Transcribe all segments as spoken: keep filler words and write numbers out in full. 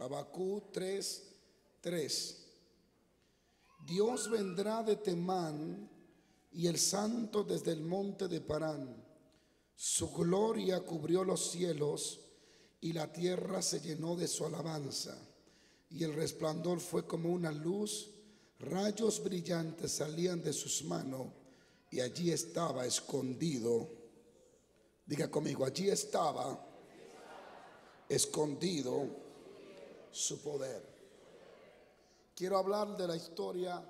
Habacuc tres, tres. Dios vendrá de Temán y el santo desde el monte de Parán. Su gloria cubrió los cielos y la tierra se llenó de su alabanza. Y el resplandor fue como una luz, rayos brillantes salían de sus manos y allí estaba escondido. Diga conmigo, allí estaba escondido su poder. Quiero hablar de la historia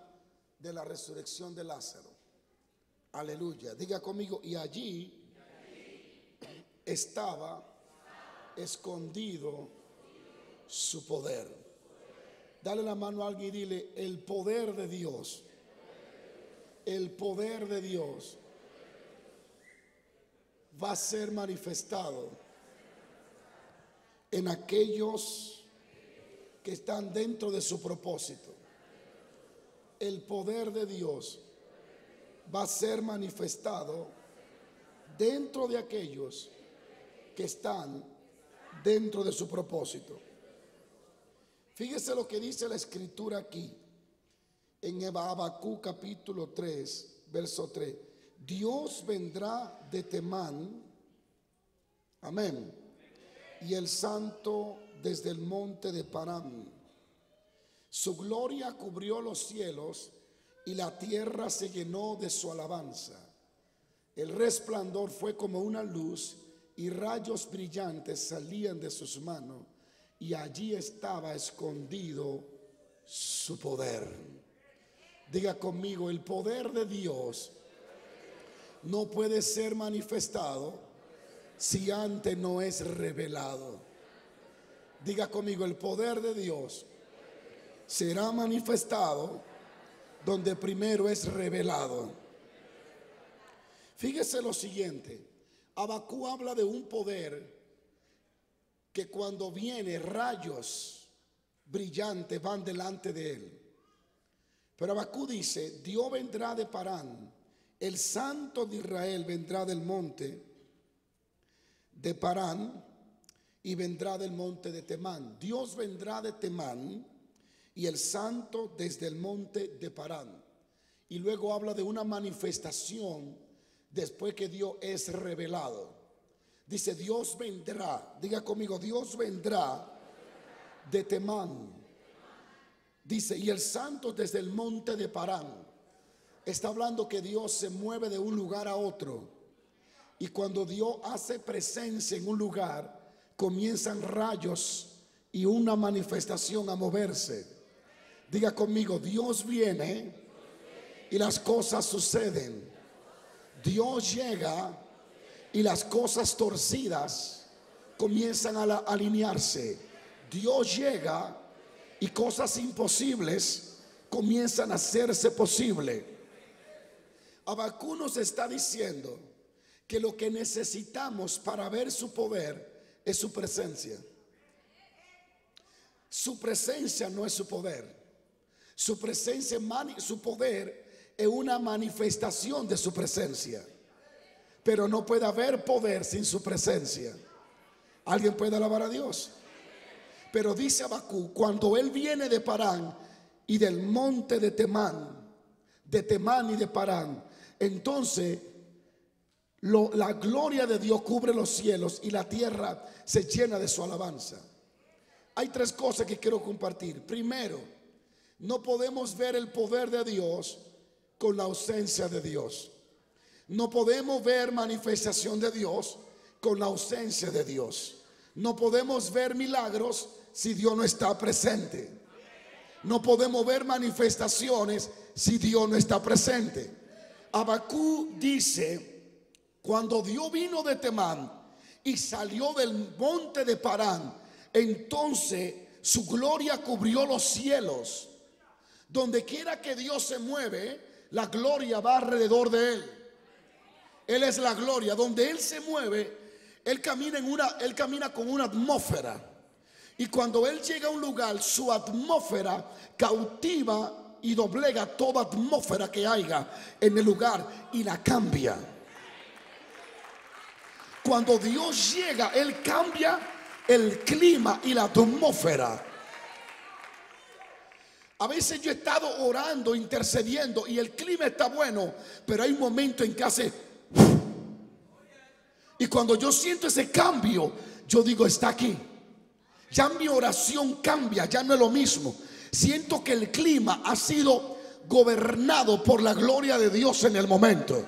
de la resurrección de Lázaro. Aleluya. Diga conmigo, y allí, y allí estaba, estaba escondido, escondido su poder. poder. Dale la mano a alguien y dile, el poder de Dios. El poder de Dios va a ser manifestado en aquellos que están dentro de su propósito. El poder de Dios va a ser manifestado dentro de aquellos que están dentro de su propósito. Fíjese lo que dice la escritura aquí en Habacuc capítulo tres, verso tres. Dios vendrá de Temán, amén, y el santo desde el monte de Parán. Su gloria cubrió los cielos y la tierra se llenó de su alabanza. El resplandor fue como una luz y rayos brillantes salían de sus manos y allí estaba escondido su poder. Diga conmigo, el poder de Dios no puede ser manifestado si antes no es revelado. Diga conmigo, el poder de Dios será manifestado donde primero es revelado. Fíjese lo siguiente, Habacuc habla de un poder que cuando viene rayos brillantes van delante de él. Pero Habacuc dice, Dios vendrá de Parán, el santo de Israel vendrá del monte de Parán y vendrá del monte de Temán. Dios vendrá de Temán y el santo desde el monte de Parán. Y luego habla de una manifestación después que Dios es revelado. Dice, Dios vendrá. Diga conmigo, Dios vendrá de Temán. Dice, y el santo desde el monte de Parán. Está hablando que Dios se mueve de un lugar a otro. Y cuando Dios hace presencia en un lugar, comienzan rayos y una manifestación a moverse. Diga conmigo, Dios viene y las cosas suceden. Dios llega y las cosas torcidas comienzan a alinearse. Dios llega y cosas imposibles comienzan a hacerse posible. Habacuc nos está diciendo que lo que necesitamos para ver su poder es su presencia. Su presencia no es su poder. Su presencia, su poder es una manifestación de su presencia. Pero no puede haber poder sin su presencia. ¿Alguien puede alabar a Dios? Pero dice Habacuc, cuando él viene de Parán y del monte de Temán, de Temán y de Parán, entonces lo, la gloria de Dios cubre los cielos y la tierra se llena de su alabanza. Hay tres cosas que quiero compartir. Primero, no podemos ver el poder de Dios con la ausencia de Dios. No podemos ver manifestación de Dios con la ausencia de Dios. No podemos ver milagros si Dios no está presente. No podemos ver manifestaciones si Dios no está presente. Habacuc dice, cuando Dios vino de Temán y salió del monte de Parán, entonces su gloria cubrió los cielos. Donde quiera que Dios se mueve, la gloria va alrededor de él. Él es la gloria. Donde él se mueve, él camina en una, él camina con una atmósfera. Y cuando él llega a un lugar, su atmósfera cautiva y doblega toda atmósfera que haya en el lugar y la cambia. Cuando Dios llega, él cambia el clima y la atmósfera. A veces yo he estado orando, intercediendo, y el clima está bueno, pero hay un momento en que hace, y cuando yo siento ese cambio, yo digo, está aquí. Ya mi oración cambia, ya no es lo mismo. Siento que el clima ha sido gobernado por la gloria de Dios en el momento.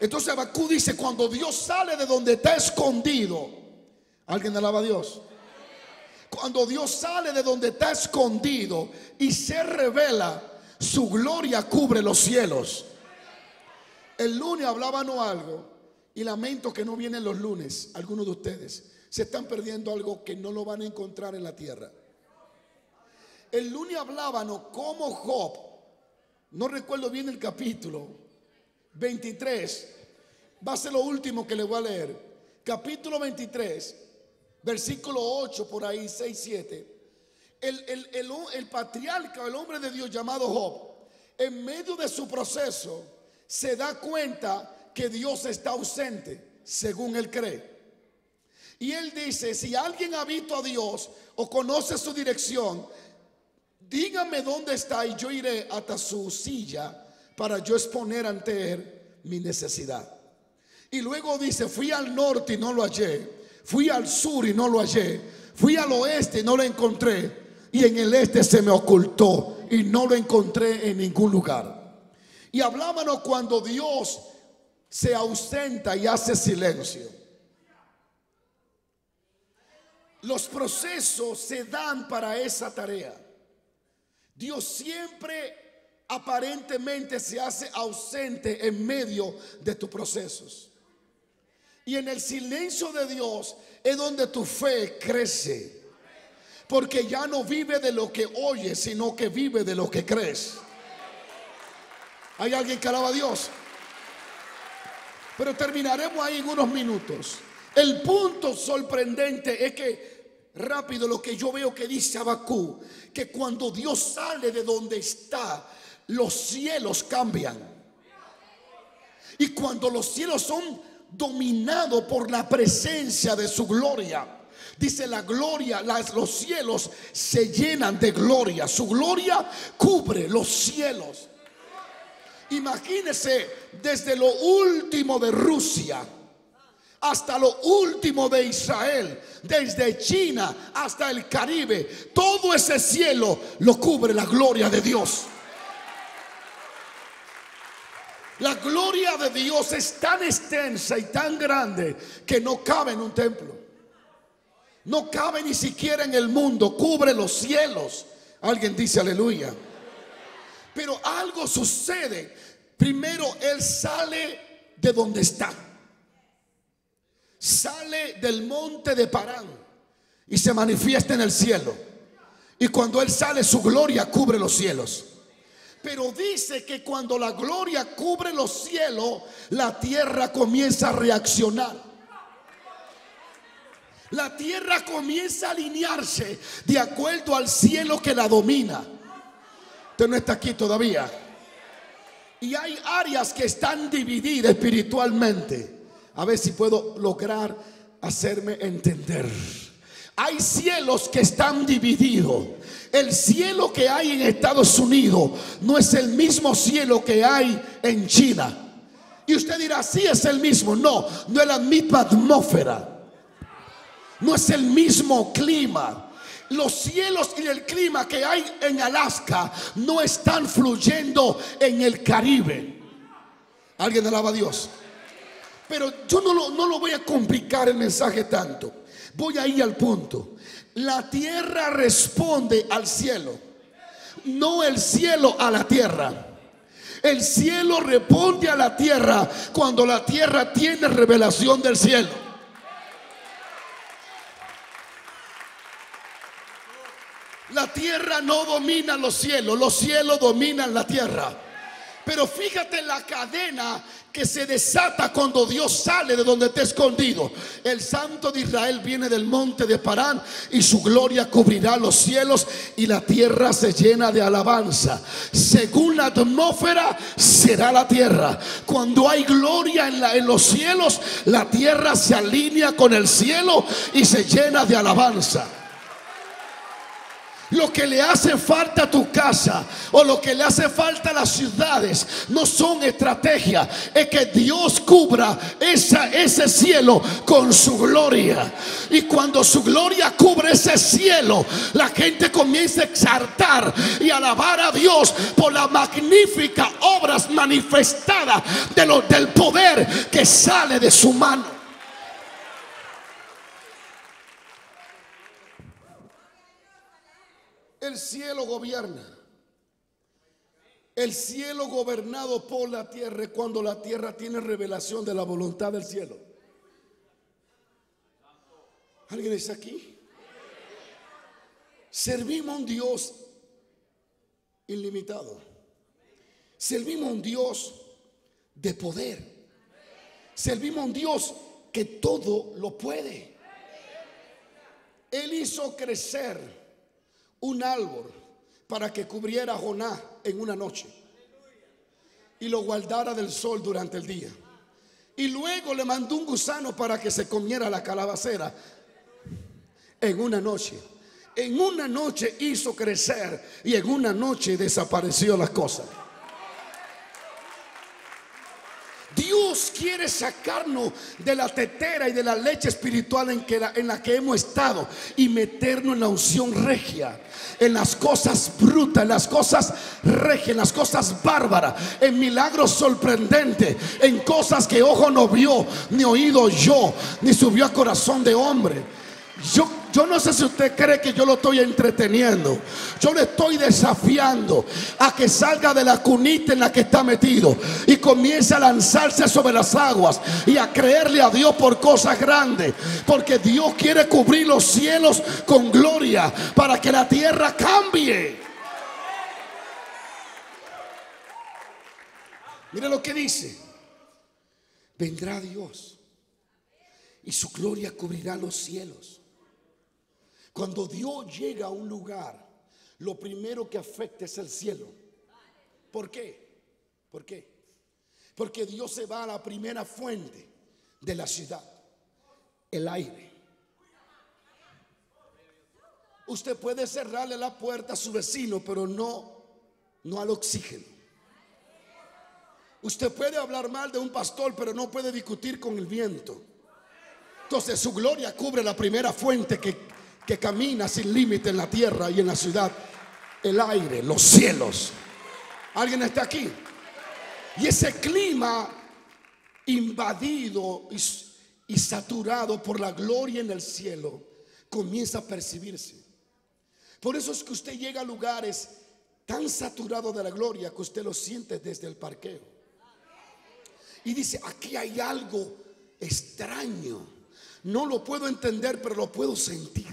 Entonces Habacuc dice, cuando Dios sale de donde está escondido. ¿Alguien alaba a Dios? Cuando Dios sale de donde está escondido y se revela, su gloria cubre los cielos. El lunes hablábamos algo, y lamento que no vienen los lunes. Algunos de ustedes se están perdiendo algo que no lo van a encontrar en la tierra. El lunes hablábamos como Job, no recuerdo bien el capítulo veintitrés, va a ser lo último que le voy a leer. Capítulo veintitrés, versículo ocho, por ahí, seis, siete. El, el, el, el patriarca, el hombre de Dios llamado Job, en medio de su proceso, se da cuenta que Dios está ausente, según él cree. Y él dice, si alguien ha visto a Dios o conoce su dirección, dígame dónde está y yo iré hasta su silla para yo exponer ante él mi necesidad. Y luego dice, fui al norte y no lo hallé. Fui al sur y no lo hallé. Fui al oeste y no lo encontré. Y en el este se me ocultó y no lo encontré en ningún lugar. Y hablábamos cuando Dios se ausenta y hace silencio. Los procesos se dan para esa tarea. Dios siempre aparentemente se hace ausente en medio de tus procesos. Y en el silencio de Dios es donde tu fe crece. Porque ya no vive de lo que oyes, sino que vive de lo que crees. ¿Hay alguien que alaba a Dios? Pero terminaremos ahí en unos minutos. El punto sorprendente es que, rápido, lo que yo veo que dice Habacuc, que cuando Dios sale de donde está, los cielos cambian. Y cuando los cielos son dominado por la presencia de su gloria, dice la gloria, las, los cielos se llenan de gloria. Su gloria cubre los cielos. Imagínese desde lo último de Rusia hasta lo último de Israel, desde China hasta el Caribe, todo ese cielo lo cubre la gloria de Dios. La gloria de Dios es tan extensa y tan grande que no cabe en un templo. No cabe ni siquiera en el mundo. Cubre los cielos. Alguien dice aleluya. Pero algo sucede. Primero él sale de donde está. Sale del monte de Parán y se manifiesta en el cielo. Y cuando él sale, su gloria cubre los cielos. Pero dice que cuando la gloria cubre los cielos, la tierra comienza a reaccionar. La tierra comienza a alinearse de acuerdo al cielo que la domina. Usted no está aquí todavía. Y hay áreas que están divididas espiritualmente. A ver si puedo lograr hacerme entender. Hay cielos que están divididos. El cielo que hay en Estados Unidos no es el mismo cielo que hay en China. Y usted dirá, sí es el mismo. No, no es la misma atmósfera. No es el mismo clima. Los cielos y el clima que hay en Alaska no están fluyendo en el Caribe. ¿Alguien alaba a Dios? Pero yo no lo, no lo voy a complicar el mensaje tanto. Voy a ir al punto. La tierra responde al cielo, no el cielo a la tierra. El cielo responde a la tierra cuando la tierra tiene revelación del cielo. La tierra no domina los cielos, los cielos dominan la tierra. Pero fíjate la cadena que se desata cuando Dios sale de donde está escondido. El Santo de Israel viene del monte de Parán y su gloria cubrirá los cielos y la tierra se llena de alabanza. Según la atmósfera será la tierra. Cuando hay gloria en, la, en los cielos, la tierra se alinea con el cielo y se llena de alabanza. Lo que le hace falta a tu casa o lo que le hace falta a las ciudades no son estrategia, es que Dios cubra esa, ese cielo con su gloria. Y cuando su gloria cubre ese cielo, la gente comienza a exaltar y alabar a Dios por las magníficas obras manifestadas de lo, del poder que sale de su mano. El cielo gobierna. El cielo gobernado por la tierra es cuando la tierra tiene revelación de la voluntad del cielo. ¿Alguien está aquí? Servimos a un Dios ilimitado. Servimos a un Dios de poder. Servimos a un Dios que todo lo puede. Él hizo crecer un árbol para que cubriera a Jonás en una noche y lo guardara del sol durante el día, y luego le mandó un gusano para que se comiera la calabacera en una noche. En una noche hizo crecer y en una noche desapareció las cosas. Dios quiere sacarnos de la tetera y de la leche espiritual en, que la, en la que hemos estado, y meternos en la unción regia, en las cosas brutas, en las cosas regias, en las cosas bárbaras, en milagros sorprendentes, en cosas que ojo no vio, ni oído yo, ni subió a corazón de hombre. Yo Yo no sé si usted cree que yo lo estoy entreteniendo. Yo le estoy desafiando a que salga de la cunita en la que está metido y comience a lanzarse sobre las aguas y a creerle a Dios por cosas grandes, porque Dios quiere cubrir los cielos con gloria para que la tierra cambie. Mira lo que dice: vendrá Dios y su gloria cubrirá los cielos. Cuando Dios llega a un lugar, lo primero que afecta es el cielo. ¿Por qué? ¿Por qué? Porque Dios se va a la primera fuente de la ciudad: el aire. Usted puede cerrarle la puerta a su vecino, pero no, no al oxígeno. Usted puede hablar mal de un pastor, pero no puede discutir con el viento. Entonces su gloria cubre la primera fuente que... que camina sin límite en la tierra y en la ciudad: el aire, los cielos. ¿Alguien está aquí? Y ese clima invadido y, y saturado por la gloria en el cielo comienza a percibirse. Por eso es que usted llega a lugares tan saturados de la gloria que usted lo siente desde el parqueo y dice: aquí hay algo extraño, no lo puedo entender, pero lo puedo sentir.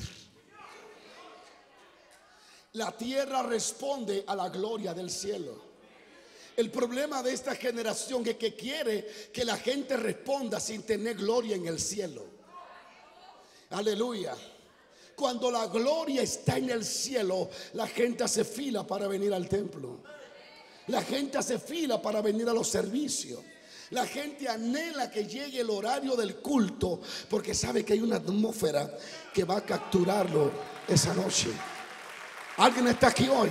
La tierra responde a la gloria del cielo. El problema de esta generación es que quiere que la gente responda sin tener gloria en el cielo. Aleluya. Cuando la gloria está en el cielo, la gente hace fila para venir al templo. La gente hace fila para venir a los servicios. La gente anhela que llegue el horario del culto porque sabe que hay una atmósfera que va a capturarlo esa noche. ¿Alguien está aquí hoy?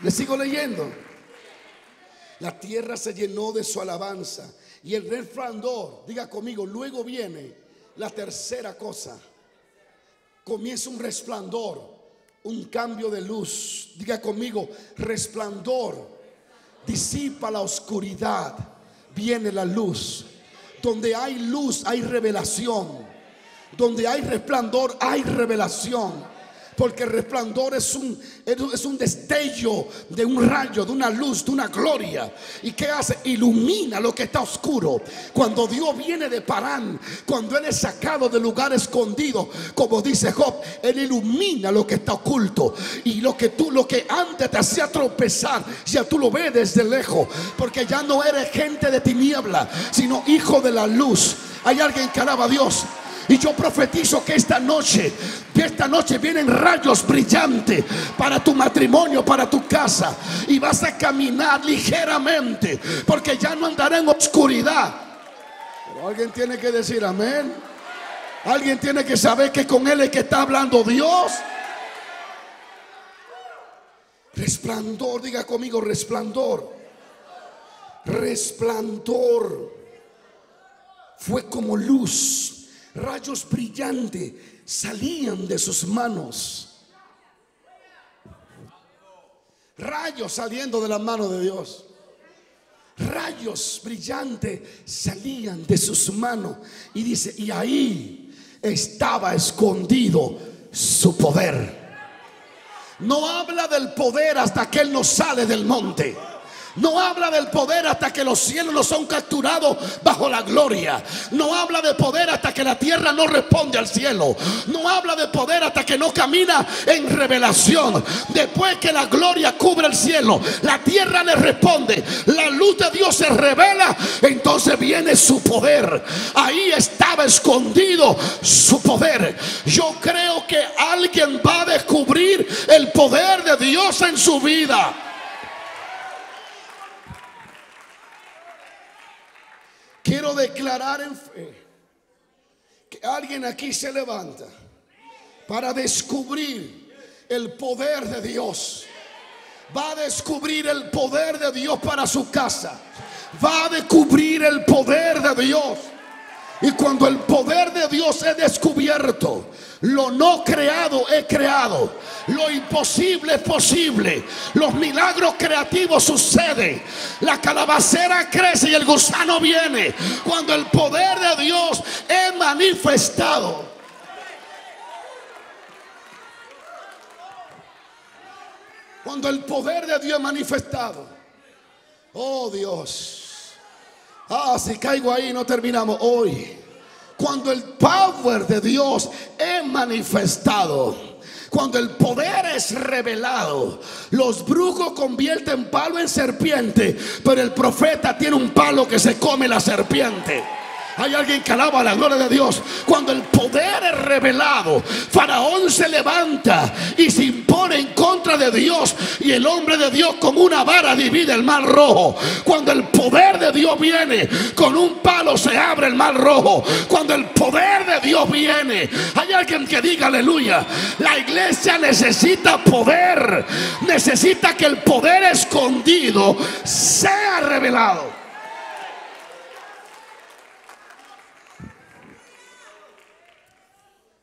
Le sigo leyendo. La tierra se llenó de su alabanza y el resplandor, diga conmigo, luego viene la tercera cosa. Comienza un resplandor, un cambio de luz. Diga conmigo, resplandor. Disipa la oscuridad, viene la luz. Donde hay luz hay revelación. Donde hay resplandor hay revelación. Porque el resplandor es un, es un destello de un rayo, de una luz, de una gloria. ¿Y qué hace? Ilumina lo que está oscuro. Cuando Dios viene de Parán, cuando Él es sacado del lugar escondido, como dice Job, Él ilumina lo que está oculto. Y lo que tú, lo que antes te hacía tropezar, ya tú lo ves desde lejos. Porque ya no eres gente de tiniebla, sino hijo de la luz. Hay alguien que alaba a Dios. Y yo profetizo que esta noche, que esta noche vienen rayos brillantes para tu matrimonio, para tu casa. Y vas a caminar ligeramente porque ya no andará en oscuridad. Pero alguien tiene que decir amén. Alguien tiene que saber que con Él es que está hablando Dios. Resplandor, diga conmigo, resplandor. Resplandor. Fue como luz. Rayos brillantes salían de sus manos. Rayos saliendo de la mano de Dios. Rayos brillantes salían de sus manos. Y dice, y ahí estaba escondido su poder. No habla del poder hasta que Él no sale del monte. No habla del poder hasta que los cielos no son capturados bajo la gloria. No habla de poder hasta que la tierra no responde al cielo. No habla de poder hasta que no camina en revelación. Después que la gloria cubre el cielo, la tierra le responde, la luz de Dios se revela, entonces viene su poder. Ahí estaba escondido su poder. Yo creo que alguien va a descubrir el poder de Dios en su vida. Quiero declarar en fe que alguien aquí se levanta para descubrir el poder de Dios. Va a descubrir el poder de Dios para su casa. Va a descubrir el poder de Dios. Y cuando el poder de Dios es descubierto, lo no creado es creado, lo imposible es posible, los milagros creativos suceden, la calabacera crece y el gusano viene. Cuando el poder de Dios es manifestado, cuando el poder de Dios es manifestado, oh Dios. Ah, si caigo ahí no terminamos hoy. Cuando el power de Dios es manifestado, cuando el poder es revelado, los brujos convierten palo en serpiente, pero el profeta tiene un palo que se come la serpiente. Hay alguien que alaba la gloria de Dios. Cuando el poder es revelado, Faraón se levanta y se impone en contra de Dios, y el hombre de Dios con una vara divide el mar rojo. Cuando el poder de Dios viene, con un palo se abre el mar rojo. Cuando el poder de Dios viene, hay alguien que diga aleluya. La iglesia necesita poder. Necesita que el poder escondido sea revelado.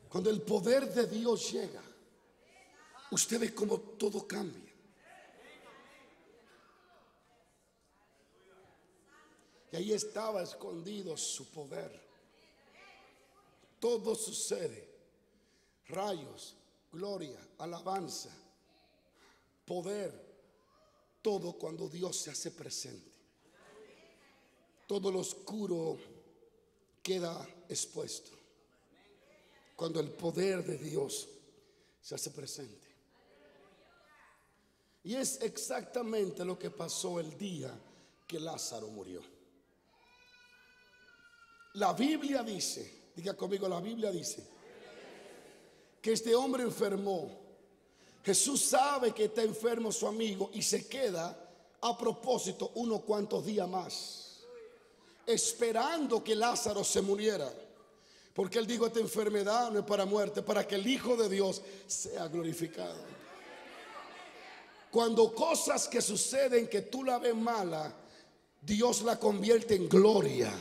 Cuando el poder de Dios llega, usted ve como todo cambia. Y ahí estaba escondido su poder. Todo sucede. Rayos, gloria, alabanza, poder. Todo cuando Dios se hace presente. Todo lo oscuro queda expuesto. Cuando el poder de Dios se hace presente. Y es exactamente lo que pasó el día que Lázaro murió. La Biblia dice, diga conmigo, la Biblia dice que este hombre enfermó. Jesús sabe que está enfermo su amigo y se queda a propósito unos cuantos días más, esperando que Lázaro se muriera. Porque Él dijo, esta enfermedad no es para muerte, para que el Hijo de Dios sea glorificado. Cuando cosas que suceden que tú la ves mala, Dios la convierte en gloria.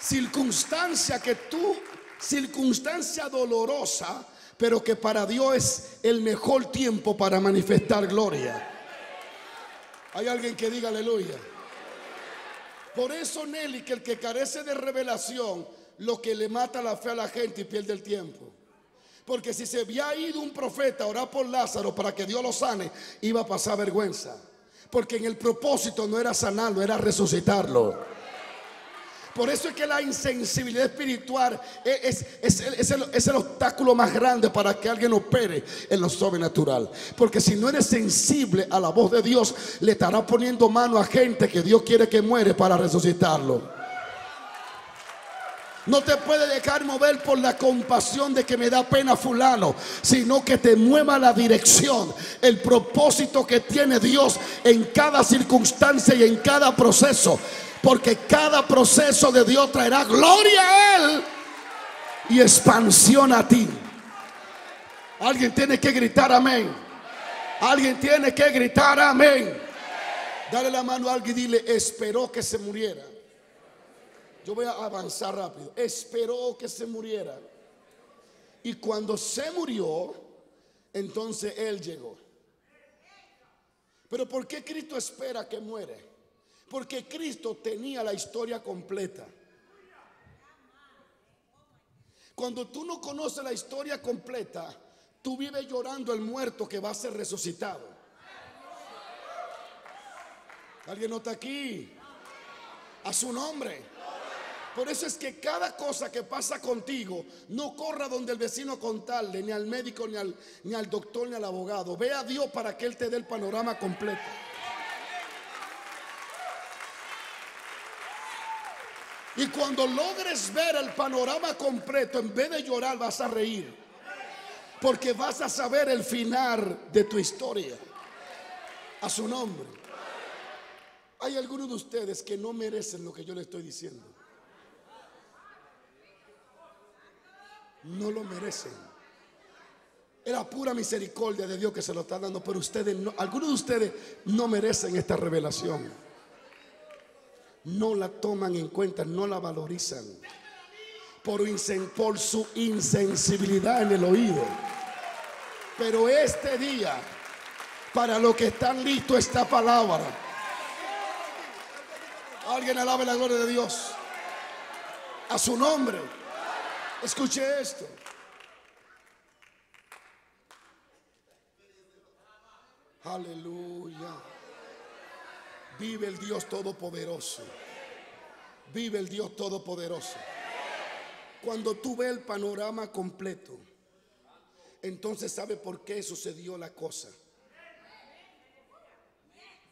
Circunstancia que tú, circunstancia dolorosa, pero que para Dios es el mejor tiempo para manifestar gloria. Hay alguien que diga aleluya. Por eso, Nelly, que el que carece de revelación, lo que le mata la fe a la gente y pierde el tiempo. Porque si se había ido un profeta a orar por Lázaro para que Dios lo sane, iba a pasar vergüenza. Porque en el propósito no era sanarlo, era resucitarlo. Por eso es que la insensibilidad espiritual es, es, es, es, el, es el obstáculo más grande para que alguien opere en lo sobrenatural. Porque si no eres sensible a la voz de Dios, le estará poniendo mano a gente que Dios quiere que muere para resucitarlo. No te puede dejar mover por la compasión de que me da pena fulano, sino que te mueva la dirección, el propósito que tiene Dios en cada circunstancia y en cada proceso. Porque cada proceso de Dios traerá gloria a Él y expansión a ti. Alguien tiene que gritar amén. Alguien tiene que gritar amén. Dale la mano a alguien y dile: esperó que se muriera. Yo voy a avanzar rápido. Esperó que se muriera. Y cuando se murió, entonces él llegó. Pero ¿por qué Cristo espera que muera? Porque Cristo tenía la historia completa. Cuando tú no conoces la historia completa, tú vives llorando el muerto que va a ser resucitado. ¿Alguien no está aquí? A su nombre. Por eso es que cada cosa que pasa contigo, no corra donde el vecino a contarle, ni al médico, ni al, ni al doctor, ni al abogado. Ve a Dios para que Él te dé el panorama completo. Y cuando logres ver el panorama completo, en vez de llorar vas a reír, porque vas a saber el final de tu historia. A su nombre. Hay algunos de ustedes que no merecen lo que yo le estoy diciendo. No lo merecen. Era pura misericordia de Dios que se lo está dando, pero ustedes no, algunos de ustedes no merecen esta revelación. No la toman en cuenta, no la valorizan por, insen, por su insensibilidad en el oído. Pero este día, para los que están listos, esta palabra. Alguien alabe la gloria de Dios. A su nombre. Escuche esto. Aleluya. Vive el Dios Todopoderoso. Vive el Dios Todopoderoso. Cuando tú ves el panorama completo, entonces sabes por qué sucedió la cosa.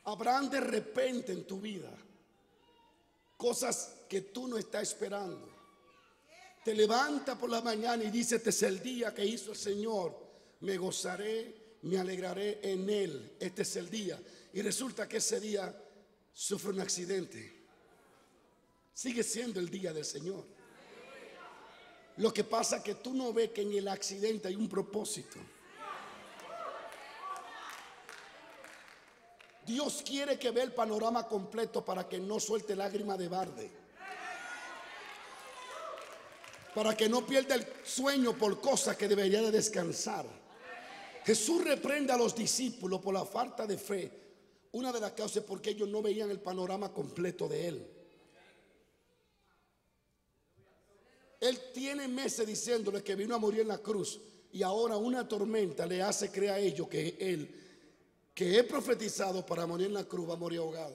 Habrán de repente en tu vida cosas que tú no estás esperando. Te levanta por la mañana y dice: este es el día que hizo el Señor, me gozaré, me alegraré en Él. Este es el día. Y resulta que ese día sufre un accidente. Sigue siendo el día del Señor. Lo que pasa es que tú no ves que en el accidente hay un propósito. Dios quiere que vea el panorama completo para que no suelte lágrima de balde, para que no pierda el sueño por cosas que debería de descansar. Jesús reprende a los discípulos por la falta de fe. Una de las causas es porque ellos no veían el panorama completo de Él. Él tiene meses diciéndoles que vino a morir en la cruz, y ahora una tormenta le hace creer a ellos que Él, que he profetizado para morir en la cruz, va a morir ahogado.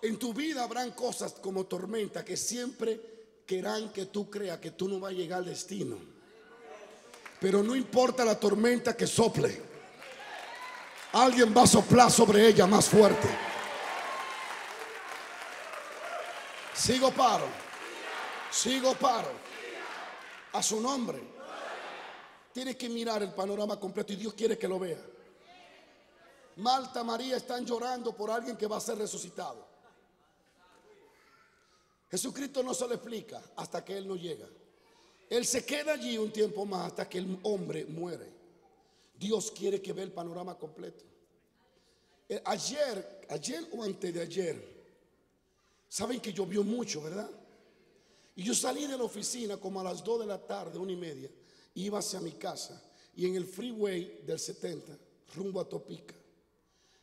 En tu vida habrán cosas como tormenta que siempre querrán que tú creas que tú no vas a llegar al destino. Pero no importa la tormenta que sople, alguien va a soplar sobre ella más fuerte. Sigo paro. Sigo paro. A su nombre. Tienes que mirar el panorama completo, y Dios quiere que lo vea. Marta, María están llorando por alguien que va a ser resucitado. Jesucristo no se lo explica hasta que Él no llega. Él se queda allí un tiempo más hasta que el hombre muere. Dios quiere que vea el panorama completo. Ayer, ayer o antes de ayer, saben que llovió mucho, ¿verdad? Y yo salí de la oficina como a las dos de la tarde, una y media, iba hacia mi casa, y en el freeway del setenta, rumbo a Topica,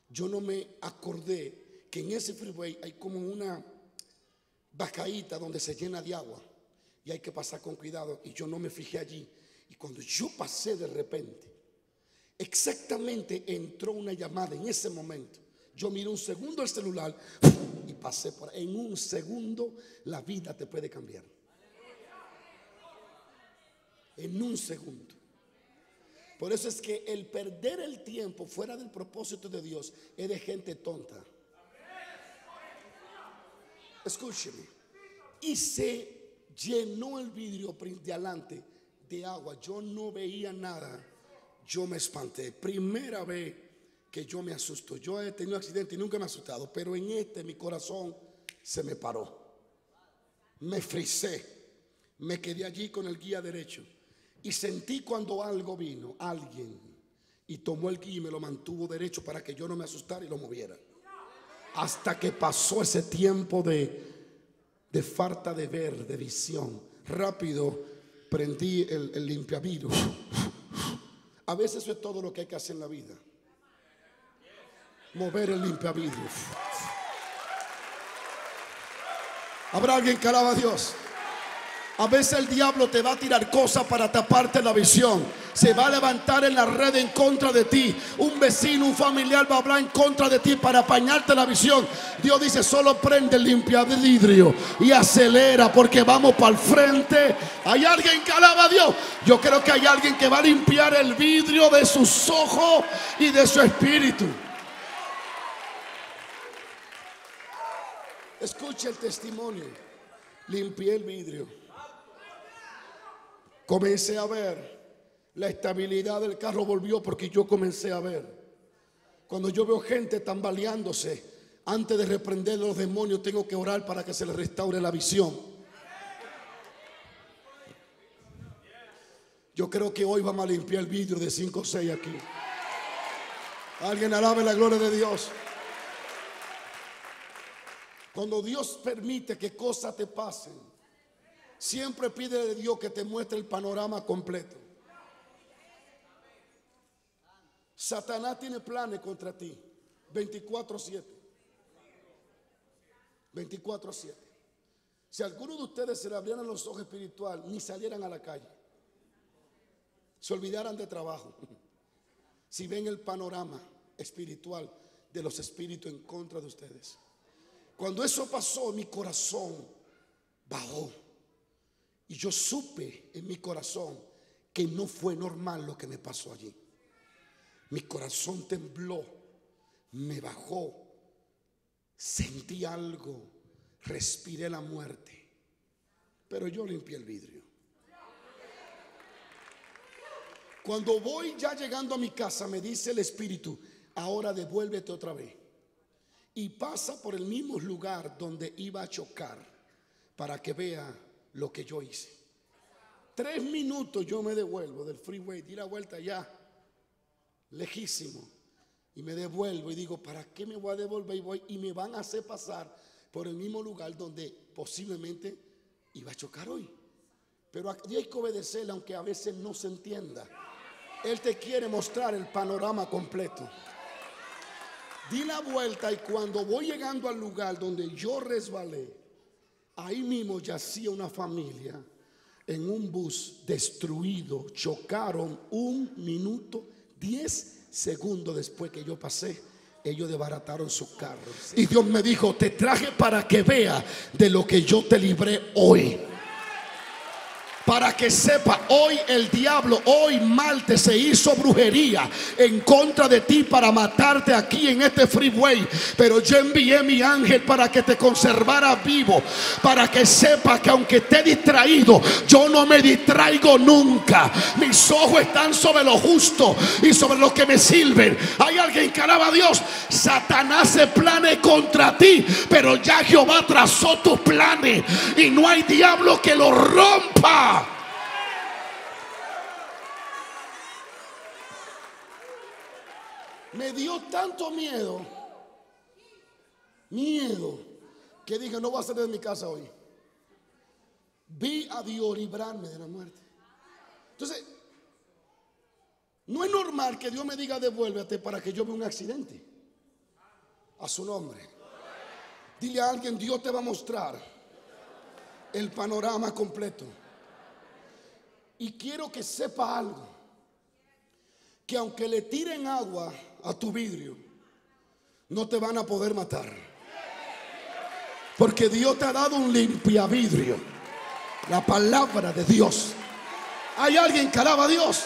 yo no me acordé que en ese freeway hay como una bacaíta donde se llena de agua y hay que pasar con cuidado, y yo no me fijé allí. Y cuando yo pasé, de repente, exactamente entró una llamada en ese momento. Yo miré un segundo el celular y pasé por ahí. En un segundo la vida te puede cambiar. En un segundo. Por eso es que el perder el tiempo fuera del propósito de Dios es de gente tonta. Escúcheme. Y se llenó el vidrio de adelante de agua. Yo no veía nada. Yo me espanté. Primera vez que yo me asusto. Yo he tenido accidente y nunca me he asustado, pero en este mi corazón se me paró. Me frisé. Me quedé allí con el guía derecho. Y sentí cuando algo vino, alguien, y tomó el guía y me lo mantuvo derecho para que yo no me asustara y lo moviera. Hasta que pasó ese tiempo de, de falta de ver, de visión. Rápido prendí el, el limpiavirus. A veces eso es todo lo que hay que hacer en la vida. Mover el limpiavirus. ¿Habrá alguien que alaba a Dios? A veces el diablo te va a tirar cosas para taparte la visión. Se va a levantar en la red en contra de ti. Un vecino, un familiar va a hablar en contra de ti para apañarte la visión. Dios dice, solo prende el limpiavidrio y acelera porque vamos para el frente. Hay alguien que alaba a Dios. Yo creo que hay alguien que va a limpiar el vidrio de sus ojos y de su espíritu. Escucha el testimonio. Limpié el vidrio. Comencé a ver. La estabilidad del carro volvió porque yo comencé a ver. Cuando yo veo gente tambaleándose, antes de reprender los demonios tengo que orar para que se les restaure la visión. Yo creo que hoy vamos a limpiar el vidrio de cinco o seis aquí. Alguien alabe la gloria de Dios. Cuando Dios permite que cosas te pasen, siempre pide a Dios que te muestre el panorama completo. Satanás tiene planes contra ti veinticuatro siete. veinticuatro siete. Si alguno de ustedes se le abrieran los ojos espirituales, ni salieran a la calle, se olvidaran de trabajo, si ven el panorama espiritual de los espíritus en contra de ustedes. Cuando eso pasó, mi corazón bajó. Y yo supe en mi corazón que no fue normal lo que me pasó allí. Mi corazón tembló, me bajó, sentí algo, respiré la muerte. Pero yo limpié el vidrio. Cuando voy ya llegando a mi casa, me dice el espíritu, ahora devuélvete otra vez. Y pasa por el mismo lugar donde iba a chocar para que vea lo que yo hice. Tres minutos yo me devuelvo del freeway, di la vuelta allá, lejísimo, y me devuelvo y digo, ¿para qué me voy a devolver? Y voy y me van a hacer pasar por el mismo lugar donde posiblemente iba a chocar hoy. Pero hay que obedecerle aunque a veces no se entienda. Él te quiere mostrar el panorama completo. Di la vuelta y cuando voy llegando al lugar donde yo resbalé, ahí mismo yacía una familia en un bus destruido. Chocaron un minuto, diez segundos después que yo pasé. Ellos desbarataron sus carros. Y Dios me dijo, te traje para que vea de lo que yo te libré hoy. Para que sepa, hoy el diablo, hoy Marte se hizo brujería en contra de ti para matarte aquí en este freeway. Pero yo envié mi ángel para que te conservara vivo. Para que sepa que aunque esté distraído, yo no me distraigo nunca. Mis ojos están sobre lo justo y sobre los que me sirven. Hay alguien que alaba a Dios. Satanás se planea contra ti, pero ya Jehová trazó tus planes y no hay diablo que lo rompa. Me dio tanto miedo, miedo, que dije, no voy a salir de mi casa hoy. Vi a Dios librarme de la muerte. Entonces, no es normal que Dios me diga devuélvete para que yo vea un accidente. A su nombre. Dile a alguien, Dios te va a mostrar el panorama completo. Y quiero que sepa algo, que aunque le tiren agua a tu vidrio, no te van a poder matar, porque Dios te ha dado un limpiavidrio, la palabra de Dios. Hay alguien que alaba a Dios.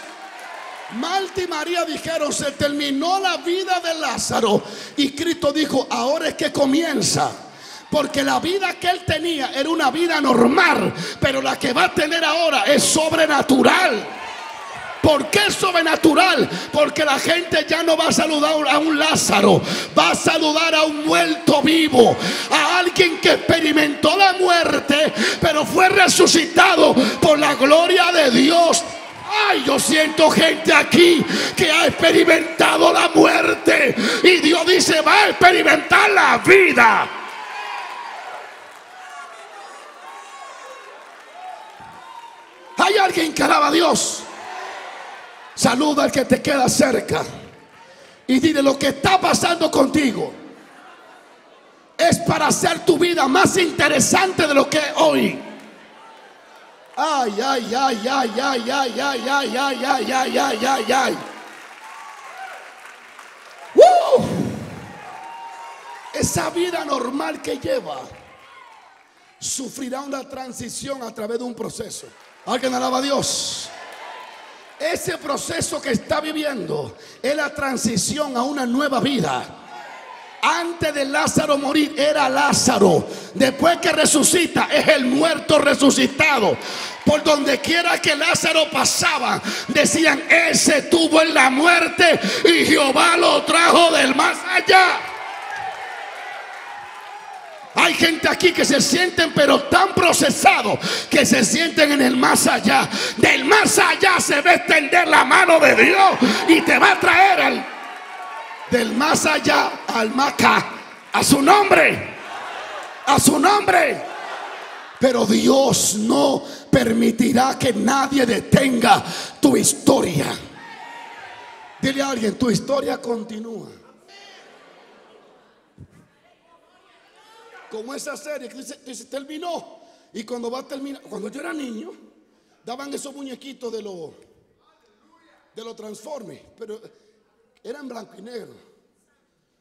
Marta y María dijeron, se terminó la vida de Lázaro, y Cristo dijo, ahora es que comienza. Porque la vida que él tenía era una vida normal, pero la que va a tener ahora es sobrenatural. ¿Por qué es sobrenatural? Porque la gente ya no va a saludar a un Lázaro, va a saludar a un muerto vivo, a alguien que experimentó la muerte, pero fue resucitado por la gloria de Dios. Ay, yo siento gente aquí que ha experimentado la muerte y Dios dice, va a experimentar la vida. Hay alguien que alaba a Dios. Saluda al que te queda cerca y dile, lo que está pasando contigo es para hacer tu vida más interesante de lo que es hoy. Ay, ay, ay, ay, ay, ay, ay, ay, ay, ay, ay, ay, ay, ay. ¡Uh! Esa vida normal que lleva sufrirá una transición a través de un proceso. Alguien alaba a Dios. Ese proceso que está viviendo es la transición a una nueva vida. Antes de Lázaro morir era Lázaro. Después que resucita es el muerto resucitado. Por donde quiera que Lázaro pasaba decían, ese estuvo en la muerte y Jehová lo trajo del más allá. Hay gente aquí que se sienten pero tan procesados que se sienten en el más allá. Del más allá se va a extender la mano de Dios y te va a traer al del más allá al más acá, a su nombre, a su nombre. Pero Dios no permitirá que nadie detenga tu historia. Dile a alguien, tu historia continúa. Como esa serie que dice, dice terminó, y cuando va a terminar, cuando yo era niño daban esos muñequitos de los de los Transformers, pero era en blanco y negro,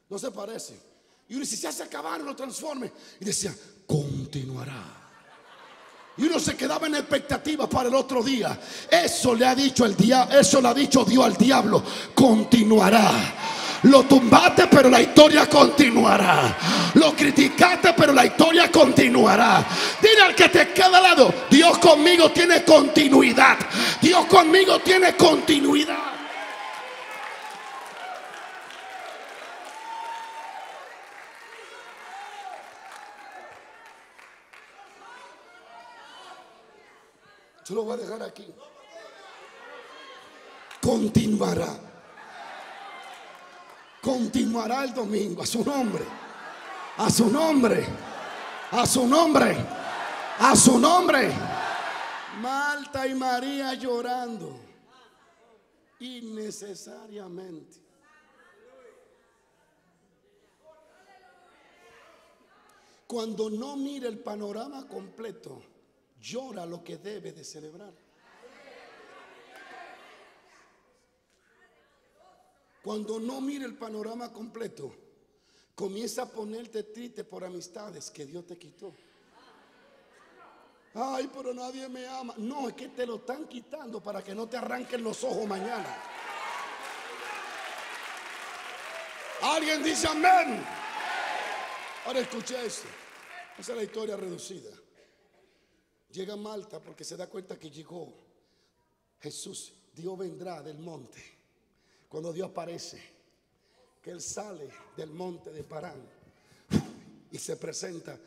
no se parece. Y uno dice, ya se acabaron los Transformers. Y decía, continuará. Y uno se quedaba en expectativa para el otro día. Eso le ha dicho el diablo, eso le ha dicho Dios al diablo, continuará. Lo tumbaste pero la historia continuará. Lo criticaste pero la historia continuará. Dile al que te queda al lado, Dios conmigo tiene continuidad. Dios conmigo tiene continuidad. Yo lo voy a dejar aquí. Continuará. Continuará el domingo. A su nombre. A su nombre. A su nombre. A su nombre. Marta y María llorando innecesariamente. Cuando no mira el panorama completo, llora lo que debe de celebrar. Cuando no mira el panorama completo, comienza a ponerte triste por amistades que Dios te quitó. Ay, pero nadie me ama. No, es que te lo están quitando para que no te arranquen los ojos mañana. Alguien dice amén. Ahora escucha esto. Esa es la historia reducida. Llega Marta porque se da cuenta que llegó Jesús. Dios vendrá del monte. Cuando Dios aparece, que Él sale del monte de Parán y se presenta,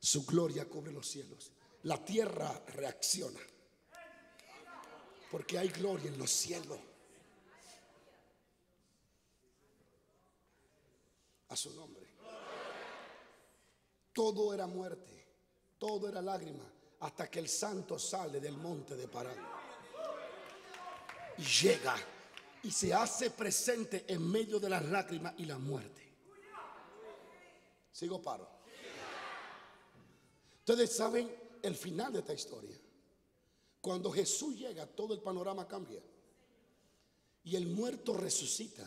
su gloria cubre los cielos. La tierra reacciona porque hay gloria en los cielos. A su nombre. Todo era muerte, todo era lágrima, hasta que el santo sale del monte de Parán y llega y se hace presente en medio de las lágrimas y la muerte. Sigo paro. Ustedes saben el final de esta historia. Cuando Jesús llega, todo el panorama cambia y el muerto resucita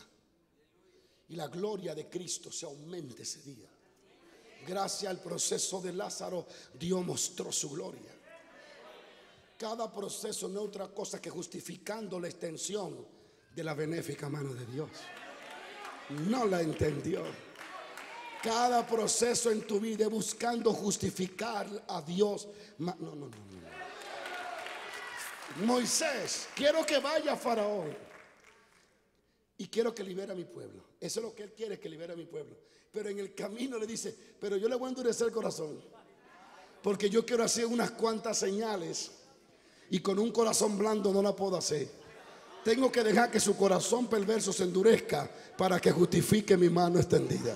y la gloria de Cristo se aumenta ese día. Gracias al proceso de Lázaro, Dios mostró su gloria. Cada proceso no es otra cosa que justificando la extensión de la benéfica mano de Dios. No la entendió. Cada proceso en tu vida es buscando justificar a Dios. No, no, no, no. Moisés, quiero que vaya a Faraón y quiero que libere a mi pueblo. Eso es lo que él quiere, que libere a mi pueblo. Pero en el camino le dice, pero yo le voy a endurecer el corazón, porque yo quiero hacer unas cuantas señales y con un corazón blando no la puedo hacer. tengo que dejar que su corazón perverso se endurezca para que justifique mi mano extendida.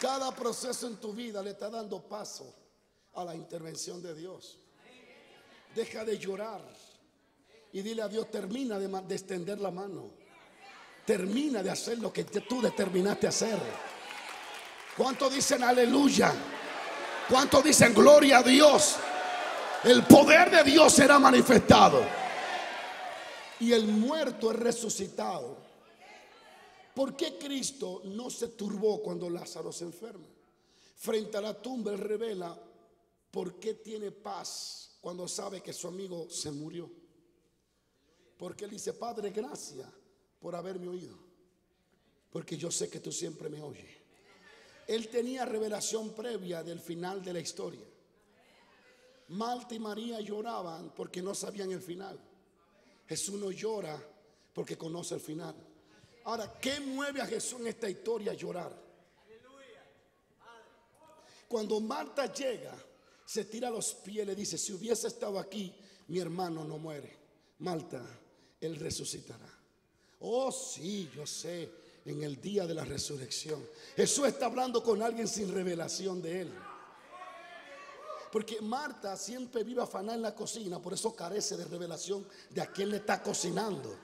Cada proceso en tu vida le está dando paso a la intervención de Dios. Deja de llorar y dile a Dios, termina de, de extender la mano. Termina de hacer lo que tú determinaste hacer. ¿Cuántos dicen aleluya? ¿Cuántos dicen gloria a Dios? El poder de Dios será manifestado. Y el muerto es resucitado. ¿Por qué Cristo no se turbó cuando Lázaro se enferma? Frente a la tumba él revela por qué tiene paz cuando sabe que su amigo se murió. Porque él dice, Padre, gracias por haberme oído, porque yo sé que tú siempre me oyes. Él tenía revelación previa del final de la historia. Marta y María lloraban porque no sabían el final. Jesús no llora porque conoce el final. Ahora, ¿qué mueve a Jesús en esta historia a llorar? Cuando Marta llega, se tira a los pies, le dice, si hubiese estado aquí, mi hermano no muere. Marta, él resucitará. Oh, sí, yo sé, en el día de la resurrección. Jesús está hablando con alguien sin revelación de él. Porque Marta siempre vive afanada en la cocina, por eso carece de revelación de a quién le está cocinando.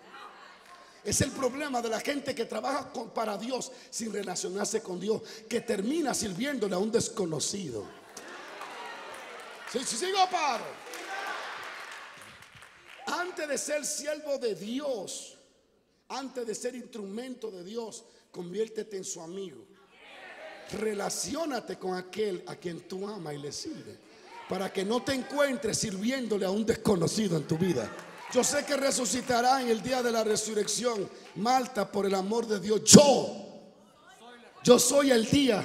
Es el problema de la gente que trabaja con, para Dios sin relacionarse con Dios, que termina sirviéndole a un desconocido. Sí, sí, sí, no paro. Antes de ser siervo de Dios, antes de ser instrumento de Dios, conviértete en su amigo. Relaciónate con aquel a quien tú amas y le sirves, para que no te encuentres sirviéndole a un desconocido en tu vida. Yo sé que resucitará en el día de la resurrección. Marta, por el amor de Dios, yo, yo soy el día.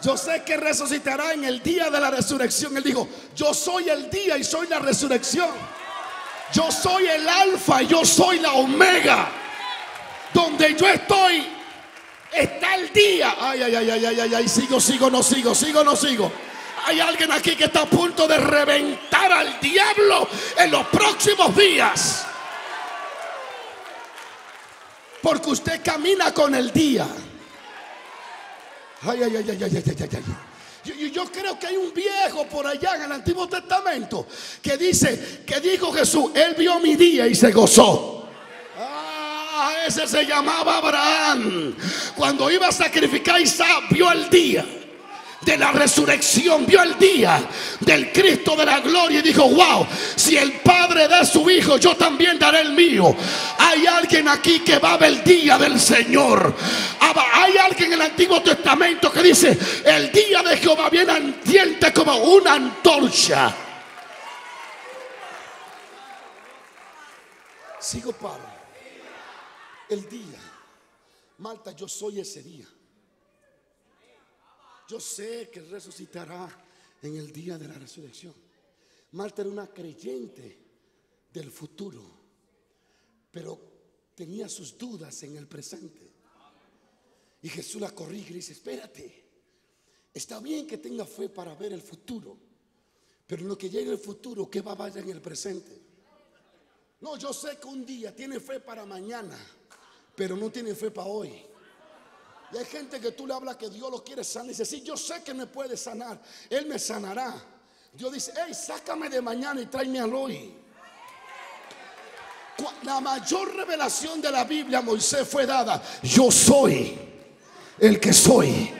Yo sé que resucitará en el día de la resurrección. Él dijo, yo soy el día y soy la resurrección. Yo soy el alfa y yo soy la omega. Donde yo estoy está el día. Ay, ay, ay, ay, ay, ay, ay. Sigo, sigo, no sigo, sigo, no sigo. Hay alguien aquí que está a punto de reventar al diablo en los próximos días, porque usted camina con el día. Ay, ay, ay, ay, ay, ay, ay, ay. Yo, yo creo que hay un viejo por allá en el Antiguo Testamento que dice, que dijo Jesús, él vio mi día y se gozó. Ah, ese se llamaba Abraham. Cuando iba a sacrificar a Isaac, vio el día de la resurrección, vio el día del Cristo de la gloria y dijo, wow, si el Padre da su hijo, yo también daré el mío. Hay alguien aquí que va a ver el día del Señor. Hay alguien en el Antiguo Testamento que dice, el día de Jehová viene ardiente como una antorcha. Sigo, Pablo, el día. Marta, yo soy ese día. Yo sé que resucitará en el día de la resurrección. Marta era una creyente del futuro, pero tenía sus dudas en el presente. Y Jesús la corrige y dice, espérate, está bien que tenga fe para ver el futuro, pero en lo que llegue el futuro, ¿qué va a haber en el presente? No, yo sé que un día tiene fe para mañana, pero no tiene fe para hoy. Y hay gente que tú le hablas que Dios lo quiere sanar y dice, sí, yo sé que me puede sanar, él me sanará. Dios dice, hey, sácame de mañana y tráeme al hoy. La mayor revelación de la Biblia a Moisés fue dada, yo soy el que soy.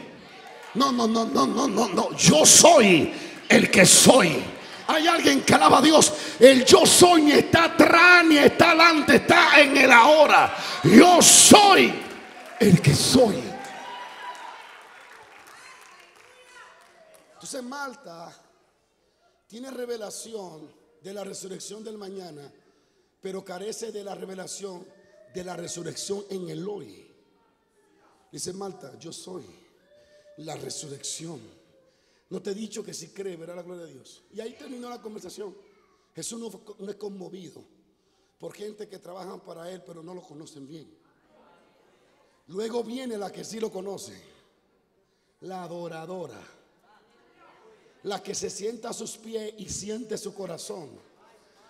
No, no, no, no, no, no, no, yo soy el que soy. Hay alguien que alaba a Dios. El yo soy ni está atrás ni está adelante, está en el ahora. Yo soy el que soy. Entonces Marta tiene revelación de la resurrección del mañana, pero carece de la revelación de la resurrección en el hoy. Dice Marta, yo soy la resurrección. No te he dicho que si crees verás la gloria de Dios. Y ahí terminó la conversación. Jesús no, no es conmovido por gente que trabajan para él pero no lo conocen bien. Luego viene la que sí lo conoce, la adoradora, la que se sienta a sus pies y siente su corazón.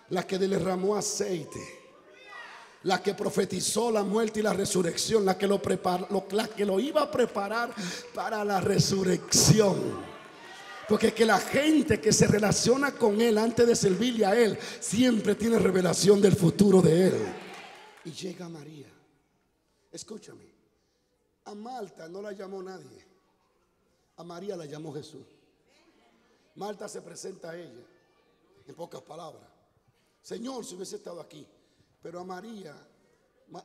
la que derramó aceite, la que profetizó la muerte y la resurrección, la que lo preparó, lo, la que lo iba a preparar para la resurrección. Porque es que la gente que se relaciona con Él antes de servirle a Él siempre tiene revelación del futuro de Él. Y llega María. Escúchame, a Marta no la llamó nadie, a María la llamó Jesús. Marta se presenta a ella, en pocas palabras: Señor, si hubiese estado aquí. Pero a María,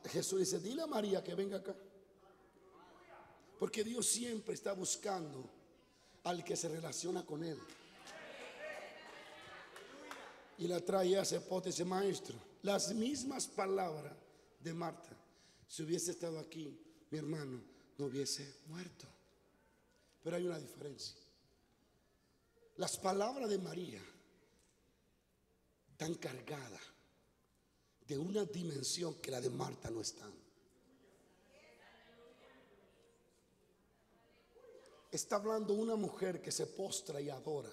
Jesús dice: dile a María que venga acá. Porque Dios siempre está buscando al que se relaciona con Él. Y la trae a esa hipótesis: maestro, las mismas palabras de Marta: si hubiese estado aquí, mi hermano no hubiese muerto. Pero hay una diferencia. Las palabras de María están cargadas de una dimensión que la de Marta no están. Está hablando una mujer que se postra y adora.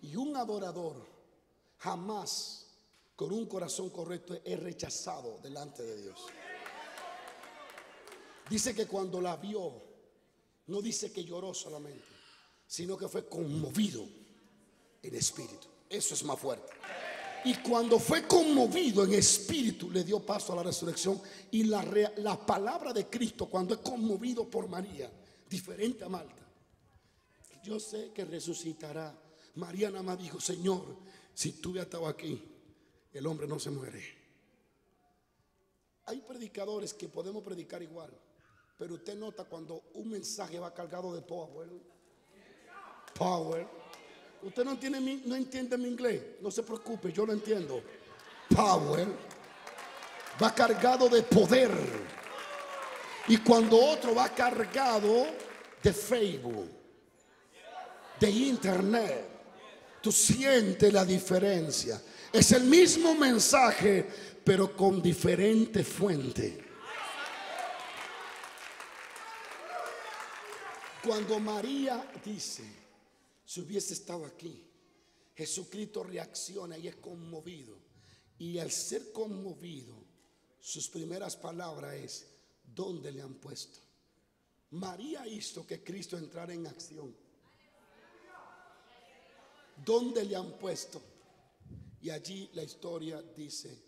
Y un adorador jamás, con un corazón correcto, es rechazado delante de Dios. Dice que cuando la vio, no dice que lloró solamente, sino que fue conmovido en espíritu. Eso es más fuerte. Y cuando fue conmovido en espíritu, le dio paso a la resurrección. Y la, la palabra de Cristo, cuando es conmovido por María, diferente a Marta: yo sé que resucitará. María nada más dijo: Señor, si tú hubieras estado aquí, el hombre no se muere. Hay predicadores que podemos predicar igual, pero usted nota cuando un mensaje va cargado de power. Power. Usted no, tiene mi, no entiende mi inglés, no se preocupe, yo lo entiendo. Power va cargado de poder. Y cuando otro va cargado de Facebook, de internet, tú sientes la diferencia. Es el mismo mensaje, pero con diferente fuente. Cuando María dice: si hubiese estado aquí, Jesucristo reacciona y es conmovido. Y al ser conmovido, sus primeras palabras es: ¿dónde le han puesto? María hizo que Cristo entrara en acción. ¿Dónde le han puesto? Y allí la historia dice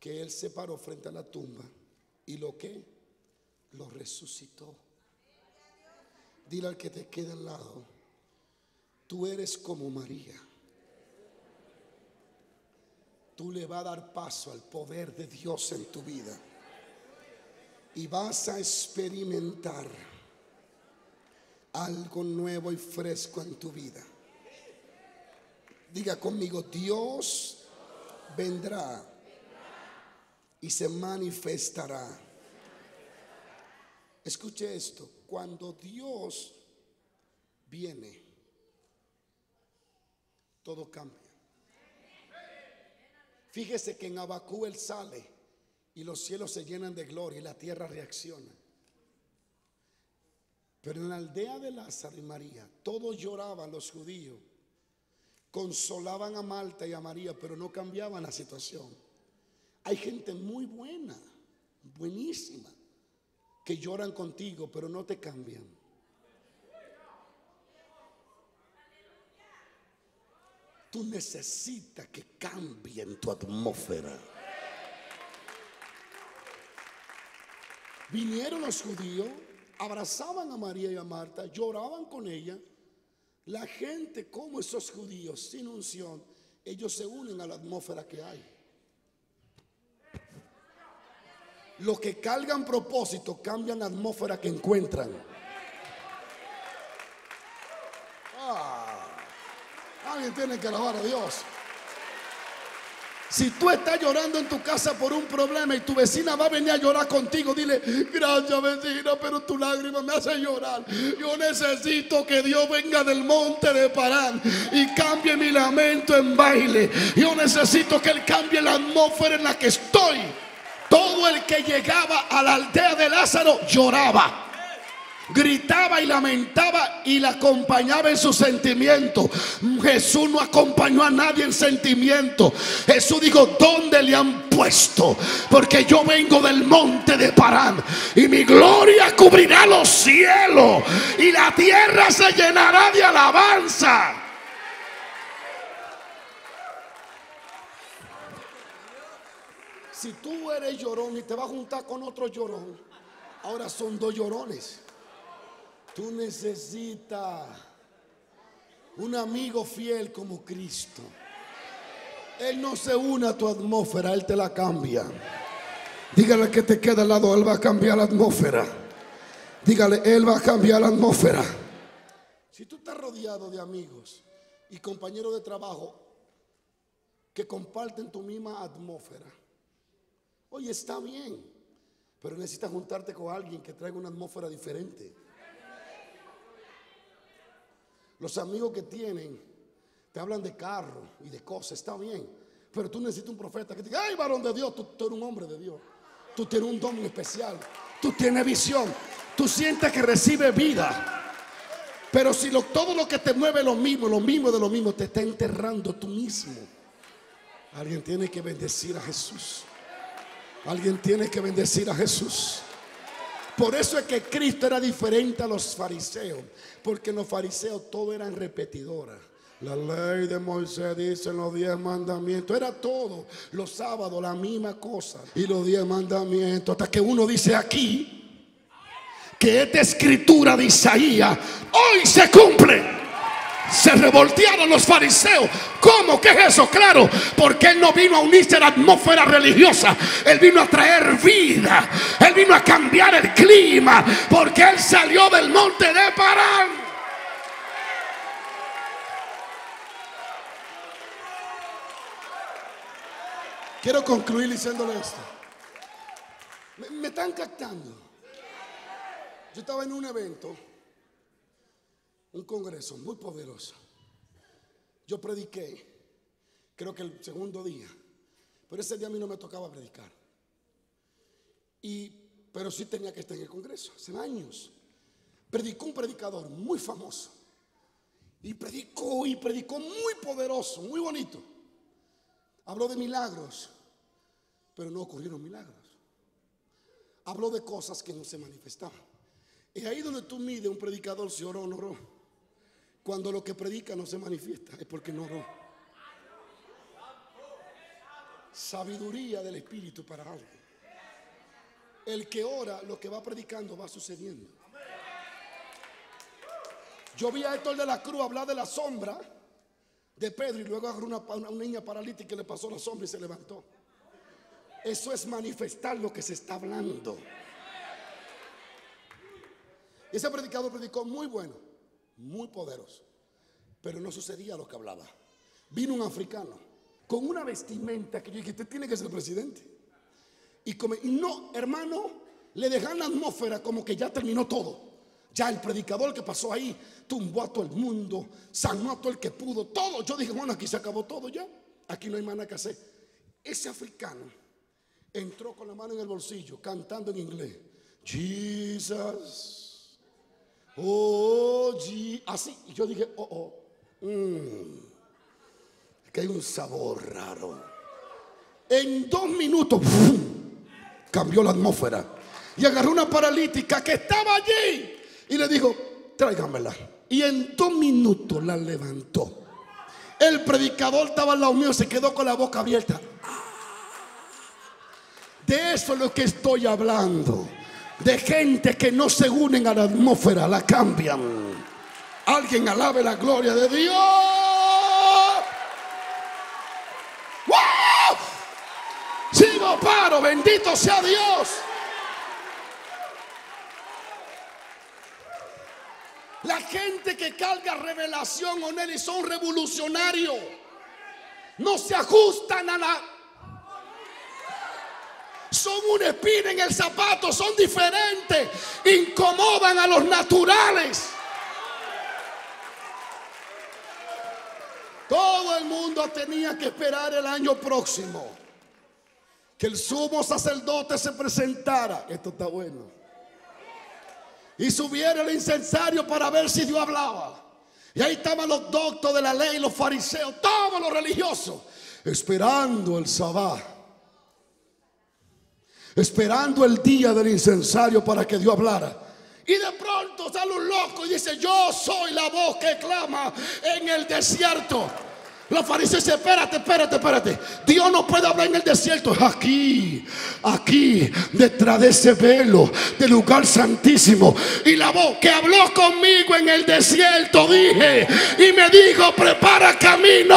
que Él se paró frente a la tumba y lo que lo resucitó. Dile al que te quede al lado: tú eres como María. Tú le vas a dar paso al poder de Dios en tu vida. Y vas a experimentar algo nuevo y fresco en tu vida. Diga conmigo: Dios vendrá y se manifestará. Escuche esto: cuando Dios viene, todo cambia. Fíjese que en Habacuc Él sale y los cielos se llenan de gloria y la tierra reacciona. Pero en la aldea de Lázaro y María, todos lloraban los judíos, consolaban a Marta y a María, pero no cambiaban la situación. Hay gente muy buena, buenísima, que lloran contigo, pero no te cambian. Tú necesitas que cambie en tu atmósfera. Vinieron los judíos, abrazaban a María y a Marta, lloraban con ella. La gente como esos judíos sin unción, ellos se unen a la atmósfera que hay. Los que cargan propósito cambian la atmósfera que encuentran. Alguien tiene que alabar a Dios. Si tú estás llorando en tu casa por un problema y tu vecina va a venir a llorar contigo, dile: gracias, vecina, pero tu lágrima me hace llorar. Yo necesito que Dios venga del monte de Parán y cambie mi lamento en baile. Yo necesito que Él cambie la atmósfera en la que estoy. Todo el que llegaba a la aldea de Lázaro lloraba. Gritaba y lamentaba y la acompañaba en su sentimiento. Jesús no acompañó a nadie en sentimiento. Jesús dijo: ¿dónde le han puesto? Porque yo vengo del monte de Parán, y mi gloria cubrirá los cielos, y la tierra se llenará de alabanza. Si tú eres llorón y te vas a juntar con otro llorón, ahora son dos llorones. Tú necesitas un amigo fiel como Cristo. Él no se une a tu atmósfera, Él te la cambia. Dígale que te queda al lado, Él va a cambiar la atmósfera. Dígale, Él va a cambiar la atmósfera. Si tú estás rodeado de amigos y compañeros de trabajo que comparten tu misma atmósfera, oye, está bien, pero necesitas juntarte con alguien que traiga una atmósfera diferente. Los amigos que tienen te hablan de carro y de cosas, está bien, pero tú necesitas un profeta que te diga: ay, varón de Dios, tú, tú eres un hombre de Dios, tú tienes un don especial, tú tienes visión, tú sientes que recibes vida. Pero si lo, todo lo que te mueve es lo mismo, lo mismo de lo mismo, te está enterrando tú mismo. Alguien tiene que bendecir a Jesús. Alguien tiene que bendecir a Jesús. Por eso es que Cristo era diferente a los fariseos, porque los fariseos todos eran repetidoras. La ley de Moisés dice los diez mandamientos. Era todo, los sábados la misma cosa, y los diez mandamientos. Hasta que uno dice aquí que esta escritura de Isaías hoy se cumple. Se revoltearon los fariseos. ¿Cómo? ¿Qué es eso? Claro, porque Él no vino a unirse a la atmósfera religiosa. Él vino a traer vida. Él vino a cambiar el clima, porque Él salió del monte de Parán. Quiero concluir diciéndole esto. Me, me están captando. Yo estaba en un evento, un congreso muy poderoso. Yo prediqué, creo que el segundo día, pero ese día a mí no me tocaba predicar. Y, pero sí tenía que estar en el congreso, hace años. Predicó un predicador muy famoso, y predicó y predicó muy poderoso, muy bonito. Habló de milagros, pero no ocurrieron milagros. Habló de cosas que no se manifestaban. Es ahí donde tú mides un predicador si oró o no oró. Cuando lo que predica no se manifiesta, es porque no oró. Sabiduría del Espíritu para algo. El que ora, lo que va predicando va sucediendo. Yo vi a Héctor de la Cruz hablar de la sombra de Pedro, y luego agarró una, una niña paralítica que le pasó la sombra y se levantó. Eso es manifestar lo que se está hablando. Ese predicador predicó muy bueno, muy poderoso, pero no sucedía lo que hablaba. Vino un africano con una vestimenta que yo dije: usted tiene que ser presidente. Y, come, y no, hermano, le dejan la atmósfera como que ya terminó todo. Ya el predicador que pasó ahí tumbó a todo el mundo, sanó a todo el que pudo, todo. Yo dije: bueno, aquí se acabó todo ya, aquí no hay más nada que hacer. Ese africano entró con la mano en el bolsillo cantando en inglés: Jesus, oh, gee. Así. Y yo dije: oh, oh, mm, que hay un sabor raro. En dos minutos ¡fum! Cambió la atmósfera. Y agarró una paralítica que estaba allí y le dijo: tráigamela. Y en dos minutos la levantó. El predicador estaba al lado mío, se quedó con la boca abierta. De eso es lo que estoy hablando. De gente que no se unen a la atmósfera, la cambian. Alguien alabe la gloria de Dios. ¡Wow! Sigo paro, bendito sea Dios. La gente que carga revelación con él y son revolucionarios no se ajustan a la... Son una espina en el zapato, son diferentes, incomodan a los naturales. Todo el mundo tenía que esperar el año próximo que el sumo sacerdote se presentara. Esto está bueno. y subiera el incensario para ver si Dios hablaba. Y ahí estaban los doctos de la ley, los fariseos, todos los religiosos, esperando el sabbat, esperando el día del incensario para que Dios hablara. Y de pronto sale un loco y dice: yo soy la voz que clama en el desierto. Los fariseos dicen: espérate, espérate, espérate, Dios no puede hablar en el desierto. Aquí, aquí, detrás de ese velo, del lugar santísimo. Y la voz que habló conmigo en el desierto, dije, y me dijo: prepara camino.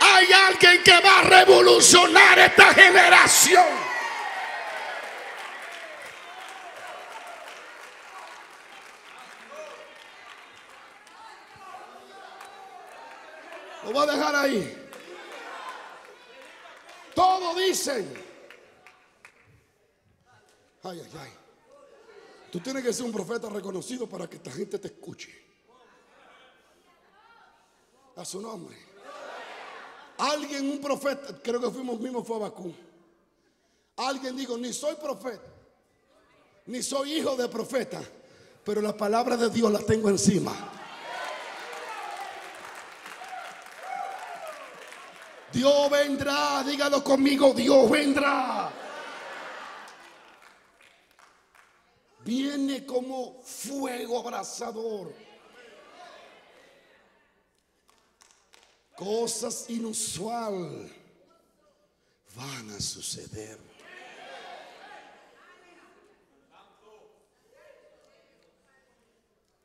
Hay alguien que va a revolucionar esta generación. Lo voy a dejar ahí. Todo dicen. Ay, ay, ay. Tú tienes que ser un profeta reconocido para que esta gente te escuche. A su nombre. Alguien, un profeta, creo que fuimos mismos, fue Habacuc. Alguien dijo: ni soy profeta, ni soy hijo de profeta, pero la palabra de Dios la tengo encima. Dios vendrá, dígalo conmigo, Dios vendrá. Viene como fuego abrasador. Cosas inusuales van a suceder.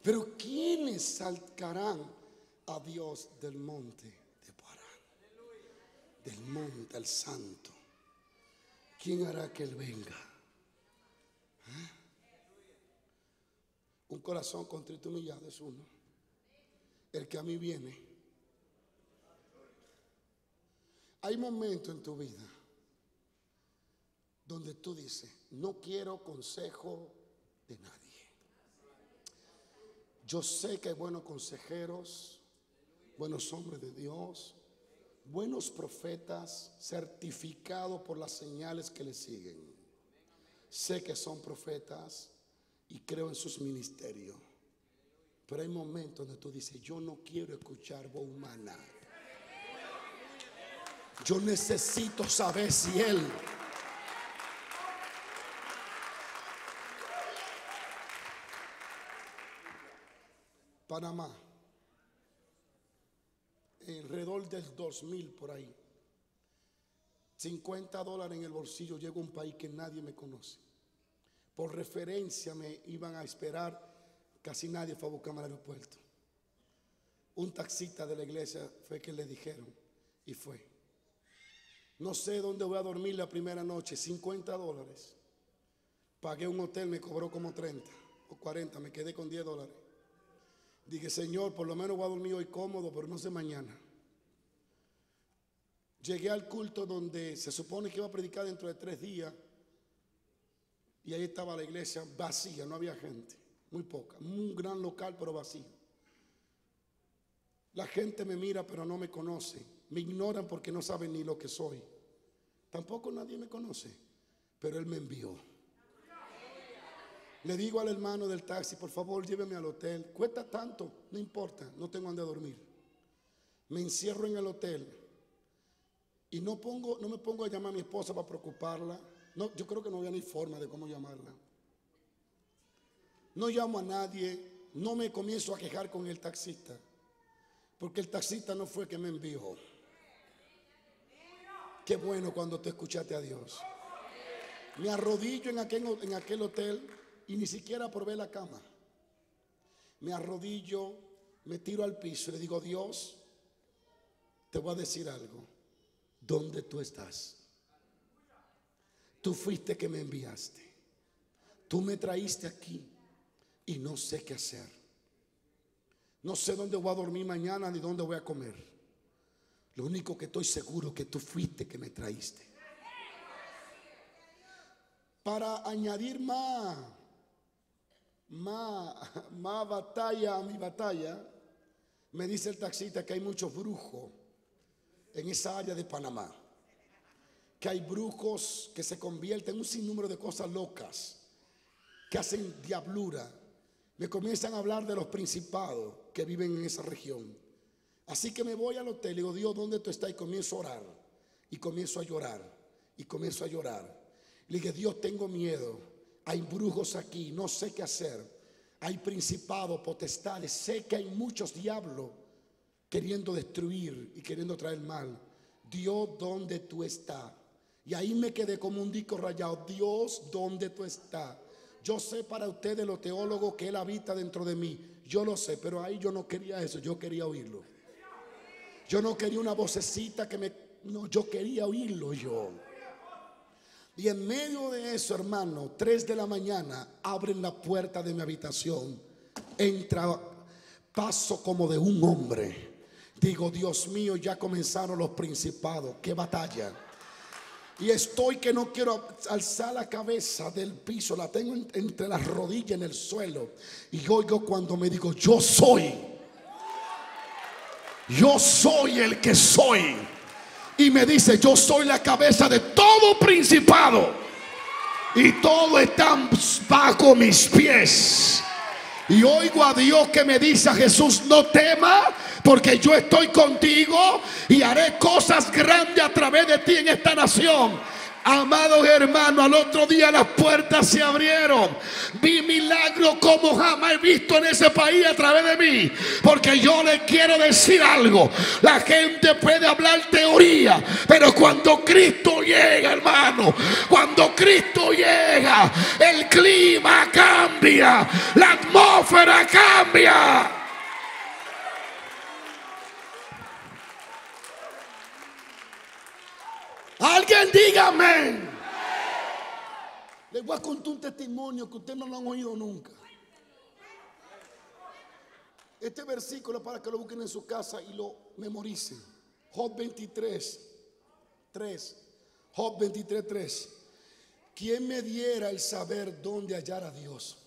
Pero ¿quiénes saltarán a Dios del monte? Del monte al santo. ¿Quién hará que Él venga? ¿Eh? Un corazón contrito y humillado es uno. El que a mí viene. Hay momentos en tu vida donde tú dices: no quiero consejo de nadie. Yo sé que hay buenos consejeros, buenos hombres de Dios, buenos profetas certificados por las señales que le siguen. Sé que son profetas y creo en sus ministerios. Pero hay momentos donde tú dices: yo no quiero escuchar voz humana. Yo necesito saber si Él. Panamá. Alrededor del dos mil por ahí, cincuenta dólares en el bolsillo. Llego a un país que nadie me conoce. Por referencia me iban a esperar. Casi nadie fue a buscarme al aeropuerto. Un taxista de la iglesia fue que le dijeron y fue. No sé dónde voy a dormir la primera noche. cincuenta dólares. Pagué un hotel, me cobró como treinta o cuarenta. Me quedé con diez dólares. Dije: Señor, por lo menos voy a dormir hoy cómodo, pero no sé mañana. Llegué al culto donde se supone que iba a predicar dentro de tres días. Y ahí estaba la iglesia vacía, no había gente, muy poca. Un gran local, pero vacío. La gente me mira, pero no me conoce. Me ignoran porque no saben ni lo que soy. Tampoco nadie me conoce, pero Él me envió. Le digo al hermano del taxi: por favor, lléveme al hotel. Cuesta tanto, no importa, no tengo dónde dormir. Me encierro en el hotel y no, pongo, no me pongo a llamar a mi esposa para preocuparla. No, yo creo que no había ni forma de cómo llamarla. No llamo a nadie, no me comienzo a quejar con el taxista, porque el taxista no fue el que me envió. Qué bueno cuando tú escuchaste a Dios. Me arrodillo en aquel, en aquel hotel. Y ni siquiera probé la cama. Me arrodillo, me tiro al piso y le digo: Dios, te voy a decir algo. ¿Dónde tú estás? Tú fuiste que me enviaste. Tú me traíste aquí y no sé qué hacer. No sé dónde voy a dormir mañana ni dónde voy a comer. Lo único que estoy seguro es que tú fuiste que me traíste. Para añadir más. Más, más batalla a mi batalla, me dice el taxista que hay muchos brujos en esa área de Panamá, que hay brujos que se convierten en un sinnúmero de cosas locas. que hacen diablura. Me comienzan a hablar de los principados que viven en esa región. Así que me voy al hotel y digo, Dios, ¿dónde tú estás? Y comienzo a orar, y comienzo a llorar, y comienzo a llorar. Le dije, Dios, tengo miedo, hay brujos aquí, no sé qué hacer. Hay principados, potestades, sé que hay muchos diablos queriendo destruir y queriendo traer mal. Dios, ¿dónde tú estás? Y ahí me quedé como un disco rayado. Dios, ¿dónde tú estás? Yo sé, para ustedes los teólogos, que Él habita dentro de mí. Yo lo sé, pero ahí yo no quería eso, yo quería oírlo. Yo no quería una vocecita que me... No, yo quería oírlo yo. Y en medio de eso, hermano, tres de la mañana, abren la puerta de mi habitación. Entra, paso como de un hombre. Digo, Dios mío, ya comenzaron los principados. ¡Qué batalla! Y estoy que no quiero alzar la cabeza del piso. La tengo entre las rodillas en el suelo. Y oigo cuando me digo, yo soy. Yo soy el que soy. Y me dice, yo soy la cabeza de todo principado, y todo está bajo mis pies. Y oigo a Dios que me dice, a Jesús, no temas, porque yo estoy contigo y haré cosas grandes a través de ti en esta nación. Amados hermanos, al otro día las puertas se abrieron. Vi milagros como jamás he visto en ese país a través de mí. Porque yo les quiero decir algo. La gente puede hablar teoría, pero cuando Cristo llega, hermano, cuando Cristo llega, el clima cambia, la atmósfera cambia. Alguien diga amén. Les voy a contar un testimonio que ustedes no lo han oído nunca. Este versículo para que lo busquen en su casa y lo memoricen. Job veintitrés, tres. Job veintitrés, tres. ¿Quién me diera el saber dónde hallar a Dios?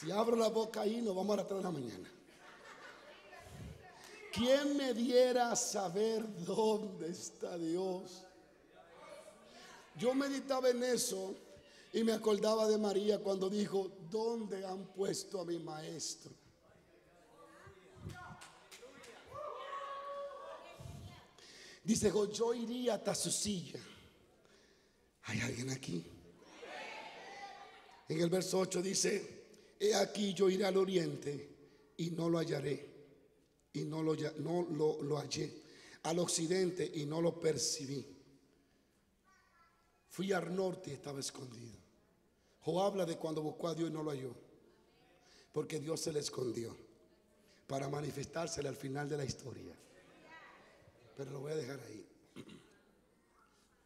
Si abro la boca ahí, nos vamos a atrás de la mañana. ¿Quién me diera saber dónde está Dios? Yo meditaba en eso y me acordaba de María cuando dijo, ¿dónde han puesto a mi maestro? Dice, yo iría hasta su silla. ¿Hay alguien aquí? En el verso ocho dice, he aquí yo iré al oriente y no lo hallaré. Y no, lo, no lo, lo hallé. Al occidente y no lo percibí. Fui al norte y estaba escondido. Job habla de cuando buscó a Dios y no lo halló, porque Dios se le escondió para manifestársele al final de la historia. Pero lo voy a dejar ahí.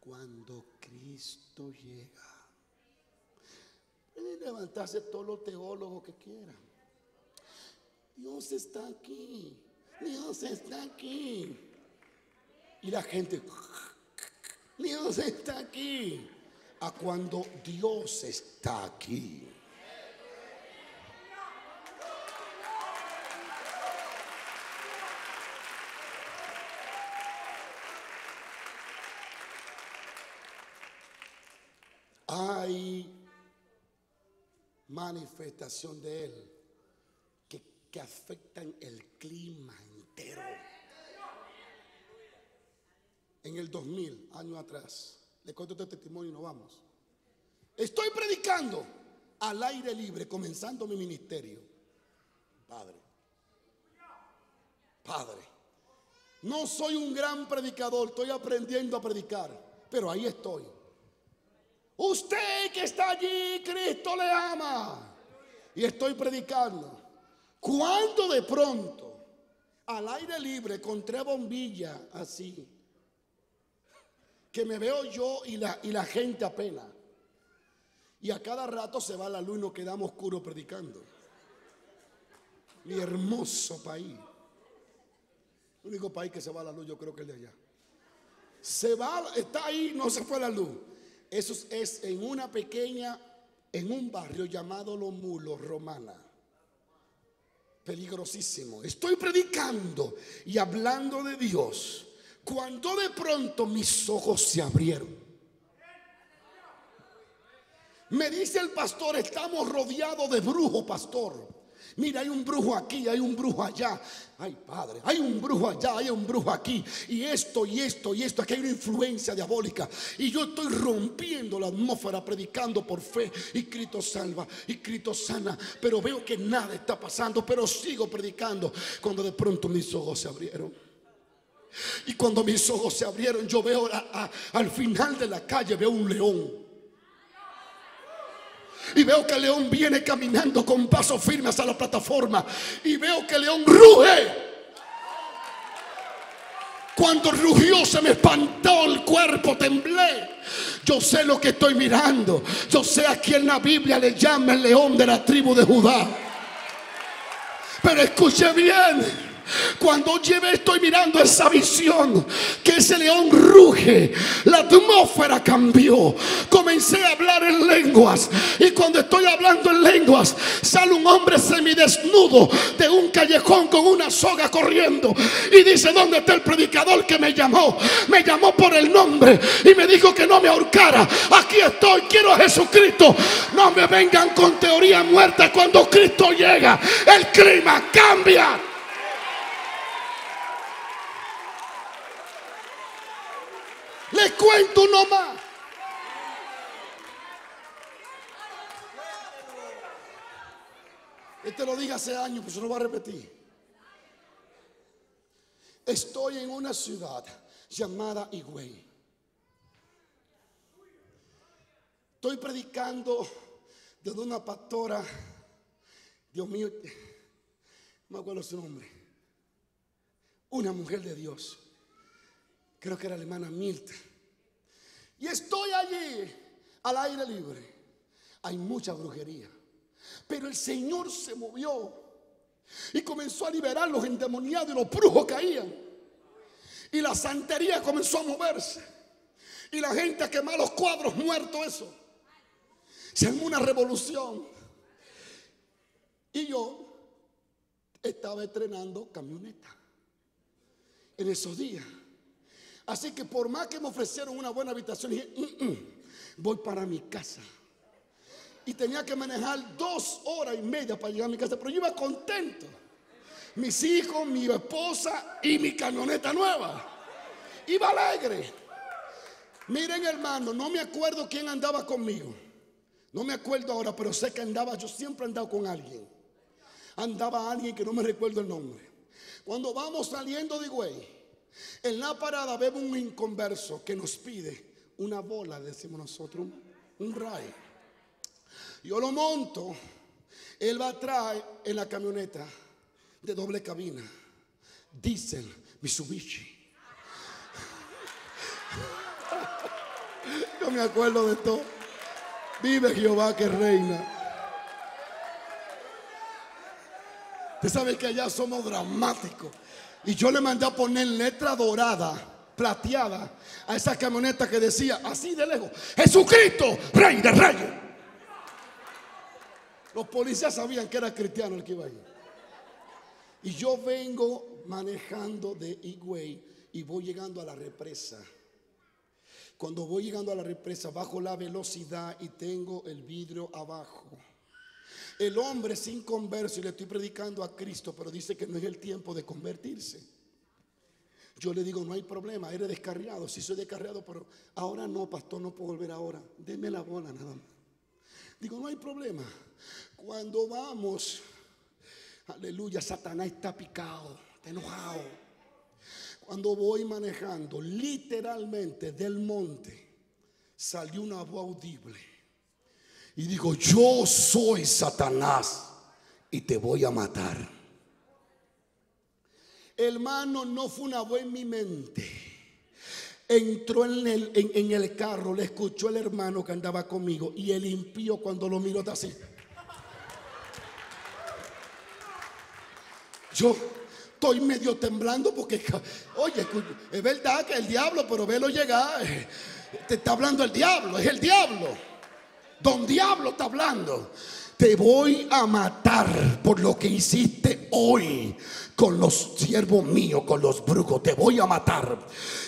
Cuando Cristo llega, pueden levantarse todos los teólogos que quieran. Dios está aquí. Dios está aquí. Y la gente, Dios está aquí. A cuando Dios está aquí. Hay manifestación de Él que afectan el clima entero. En el dos mil, años atrás, le cuento este testimonio y nos vamos. Estoy predicando al aire libre, comenzando mi ministerio. Padre, Padre, no soy un gran predicador, estoy aprendiendo a predicar, pero ahí estoy. Usted que está allí, Cristo le ama. Y estoy predicando. Cuando de pronto, al aire libre, con tres bombillas así, que me veo yo y la, y la gente apenas. Y a cada rato se va la luz y nos quedamos oscuros predicando. Mi hermoso país. El único país que se va la luz, yo creo que es de allá. Se va, está ahí, no se fue la luz. Eso es en una pequeña, en un barrio llamado Los Mulos, Romana. Peligrosísimo. Estoy predicando y hablando de Dios cuando de pronto mis ojos se abrieron. Me dice el pastor, estamos rodeados de brujos, pastor. Mira, hay un brujo aquí, hay un brujo allá. Ay, padre, hay un brujo allá, hay un brujo aquí. Y esto, y esto, y esto. Aquí hay una influencia diabólica. Y yo estoy rompiendo la atmósfera, predicando por fe. Y Cristo salva, y Cristo sana. Pero veo que nada está pasando. Pero sigo predicando. Cuando de pronto mis ojos se abrieron. Y cuando mis ojos se abrieron, yo veo a, a, al final de la calle, veo un león. Y veo que el león viene caminando con paso firme hacia la plataforma. Y veo que el león ruge. Cuando rugió se me espantó el cuerpo, temblé. Yo sé lo que estoy mirando. Yo sé a quien la Biblia le llama el león de la tribu de Judá. Pero escuche bien. Cuando yo estoy mirando esa visión, que ese león ruge, la atmósfera cambió. Comencé a hablar en lenguas. Y cuando estoy hablando en lenguas, sale un hombre semidesnudo de un callejón con una soga corriendo. Y dice, ¿dónde está el predicador que me llamó? Me llamó por el nombre y me dijo que no me ahorcara. Aquí estoy, quiero a Jesucristo. No me vengan con teoría muerta. Cuando Cristo llega, el clima cambia. Les cuento uno más. Este lo dije hace años, pues no va a repetir. Estoy en una ciudad llamada Higüey. Estoy predicando desde una pastora. Dios mío, no me acuerdo su nombre. Una mujer de Dios. Creo que era la hermana Mirta. Y estoy allí al aire libre. Hay mucha brujería. Pero el Señor se movió y comenzó a liberar los endemoniados, y los brujos caían. Y la santería comenzó a moverse. Y la gente a quemar los cuadros muertos, eso. Se armó una revolución. Y yo estaba estrenando camioneta en esos días. Así que por más que me ofrecieron una buena habitación, dije, mm, mm, voy para mi casa. Y tenía que manejar dos horas y media para llegar a mi casa. Pero yo iba contento. Mis hijos, mi esposa y mi camioneta nueva. Iba alegre. Miren, hermano, no me acuerdo quién andaba conmigo. No me acuerdo ahora, pero sé que andaba, yo siempre he andado con alguien. Andaba alguien que no me recuerdo el nombre. Cuando vamos saliendo de Higüey, en la parada vemos un inconverso que nos pide una bola, decimos nosotros, un ray. Yo lo monto, él va atrás en la camioneta de doble cabina, diésel, Mitsubishi. Yo me acuerdo de todo. Vive Jehová que reina. Usted sabe que allá somos dramáticos. Y yo le mandé a poner letra dorada, plateada, a esa camioneta que decía así de lejos: Jesucristo, Rey de Reyes. Los policías sabían que era cristiano el que iba ahí. Y yo vengo manejando de Higüey y voy llegando a la represa. Cuando voy llegando a la represa, bajo la velocidad y tengo el vidrio abajo. El hombre sin converso, y le estoy predicando a Cristo, pero dice que no es el tiempo de convertirse. Yo le digo, no hay problema, eres descarriado. Sí, soy descarriado, pero ahora no, pastor, no puedo volver ahora. Deme la bola nada más. Digo, no hay problema. Cuando vamos, aleluya, Satanás está picado, está enojado. Cuando voy manejando, literalmente del monte salió una voz audible. Y digo, yo soy Satanás y te voy a matar. Hermano, no fue una voz en mi mente. Entró en el, en, en el carro, le escuchó el hermano que andaba conmigo. Y el impío, cuando lo miró, está así. Yo estoy medio temblando porque, oye, es verdad que el diablo, pero velo llegar. Te está hablando el diablo, es el diablo. Don diablo está hablando. te voy a matar por lo que hiciste hoy con los siervos míos, con los brujos, te voy a matar.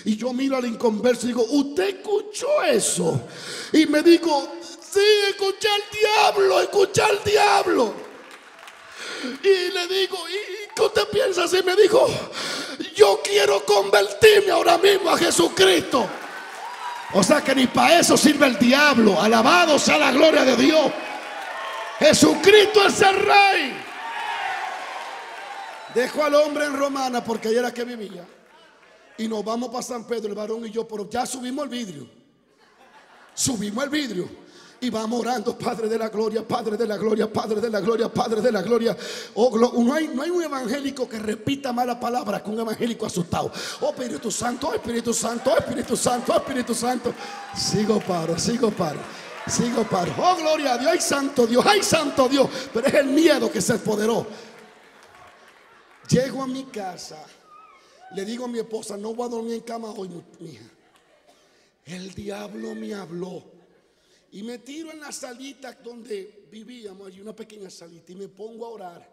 Y yo miro al inconverso y digo, ¿usted escuchó eso? Y me digo, sí, escuché al diablo, escuché al diablo. Y le digo, ¿y qué usted piensa? Y me dijo, yo quiero convertirme ahora mismo a Jesucristo. O sea que ni para eso sirve el diablo. Alabado sea la gloria de Dios. Jesucristo es el Rey. Dejo al hombre en Romana porque ahí era que vivía. Y nos vamos para San Pedro, el varón y yo, pero ya subimos el vidrio. Subimos el vidrio. Y vamos orando, Padre de la gloria, Padre de la gloria, Padre de la gloria, Padre de la gloria. Oh, no, hay, no hay un evangélico que repita mala palabra que un evangélico asustado. Oh Espíritu Santo, oh Espíritu Santo, oh Espíritu Santo, oh Espíritu Santo. Sigo paro, sigo paro, sigo paro. Oh gloria a Dios, ay santo Dios, ay santo Dios. Pero es el miedo que se apoderó. Llego a mi casa, le digo a mi esposa, no voy a dormir en cama hoy, mija. El diablo me habló. Y me tiro en la salita donde vivíamos, hay una pequeña salita, y me pongo a orar.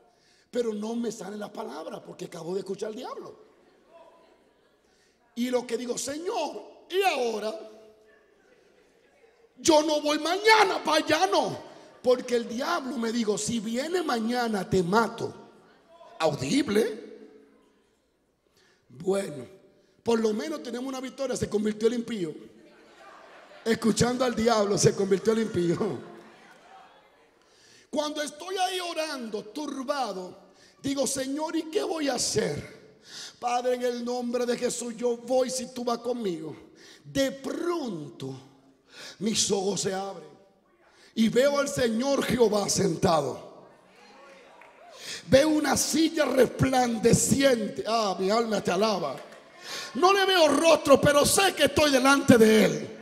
Pero no me sale la palabra porque acabo de escuchar al diablo. Y lo que digo, Señor, y ahora yo no voy mañana para allá, no. Porque el diablo me dijo, si viene mañana te mato. Audible. Bueno, por lo menos tenemos una victoria. Se convirtió el impío. Escuchando al diablo se convirtió el impío. Cuando estoy ahí orando, turbado, digo, Señor, ¿y qué voy a hacer? Padre, en el nombre de Jesús yo voy si tú vas conmigo. De pronto mis ojos se abren y veo al Señor Jehová sentado. Veo una silla resplandeciente. Ah, mi alma te alaba. No le veo rostro, pero sé que estoy delante de él.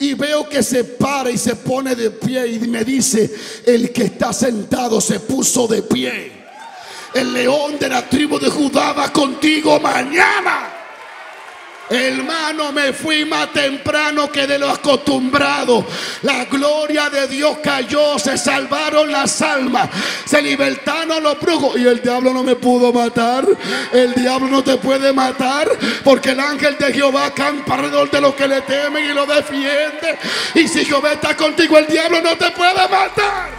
Y veo que se para y se pone de pie. Y me dice, el que está sentado se puso de pie. El león de la tribu de Judá va contigo mañana. Hermano, me fui más temprano que de lo acostumbrado. La gloria de Dios cayó, se salvaron las almas, se libertaron los brujos. Y el diablo no me pudo matar. El diablo no te puede matar, porque el ángel de Jehová campa alrededor de los que le temen y lo defiende. Y si Jehová está contigo, el diablo no te puede matar.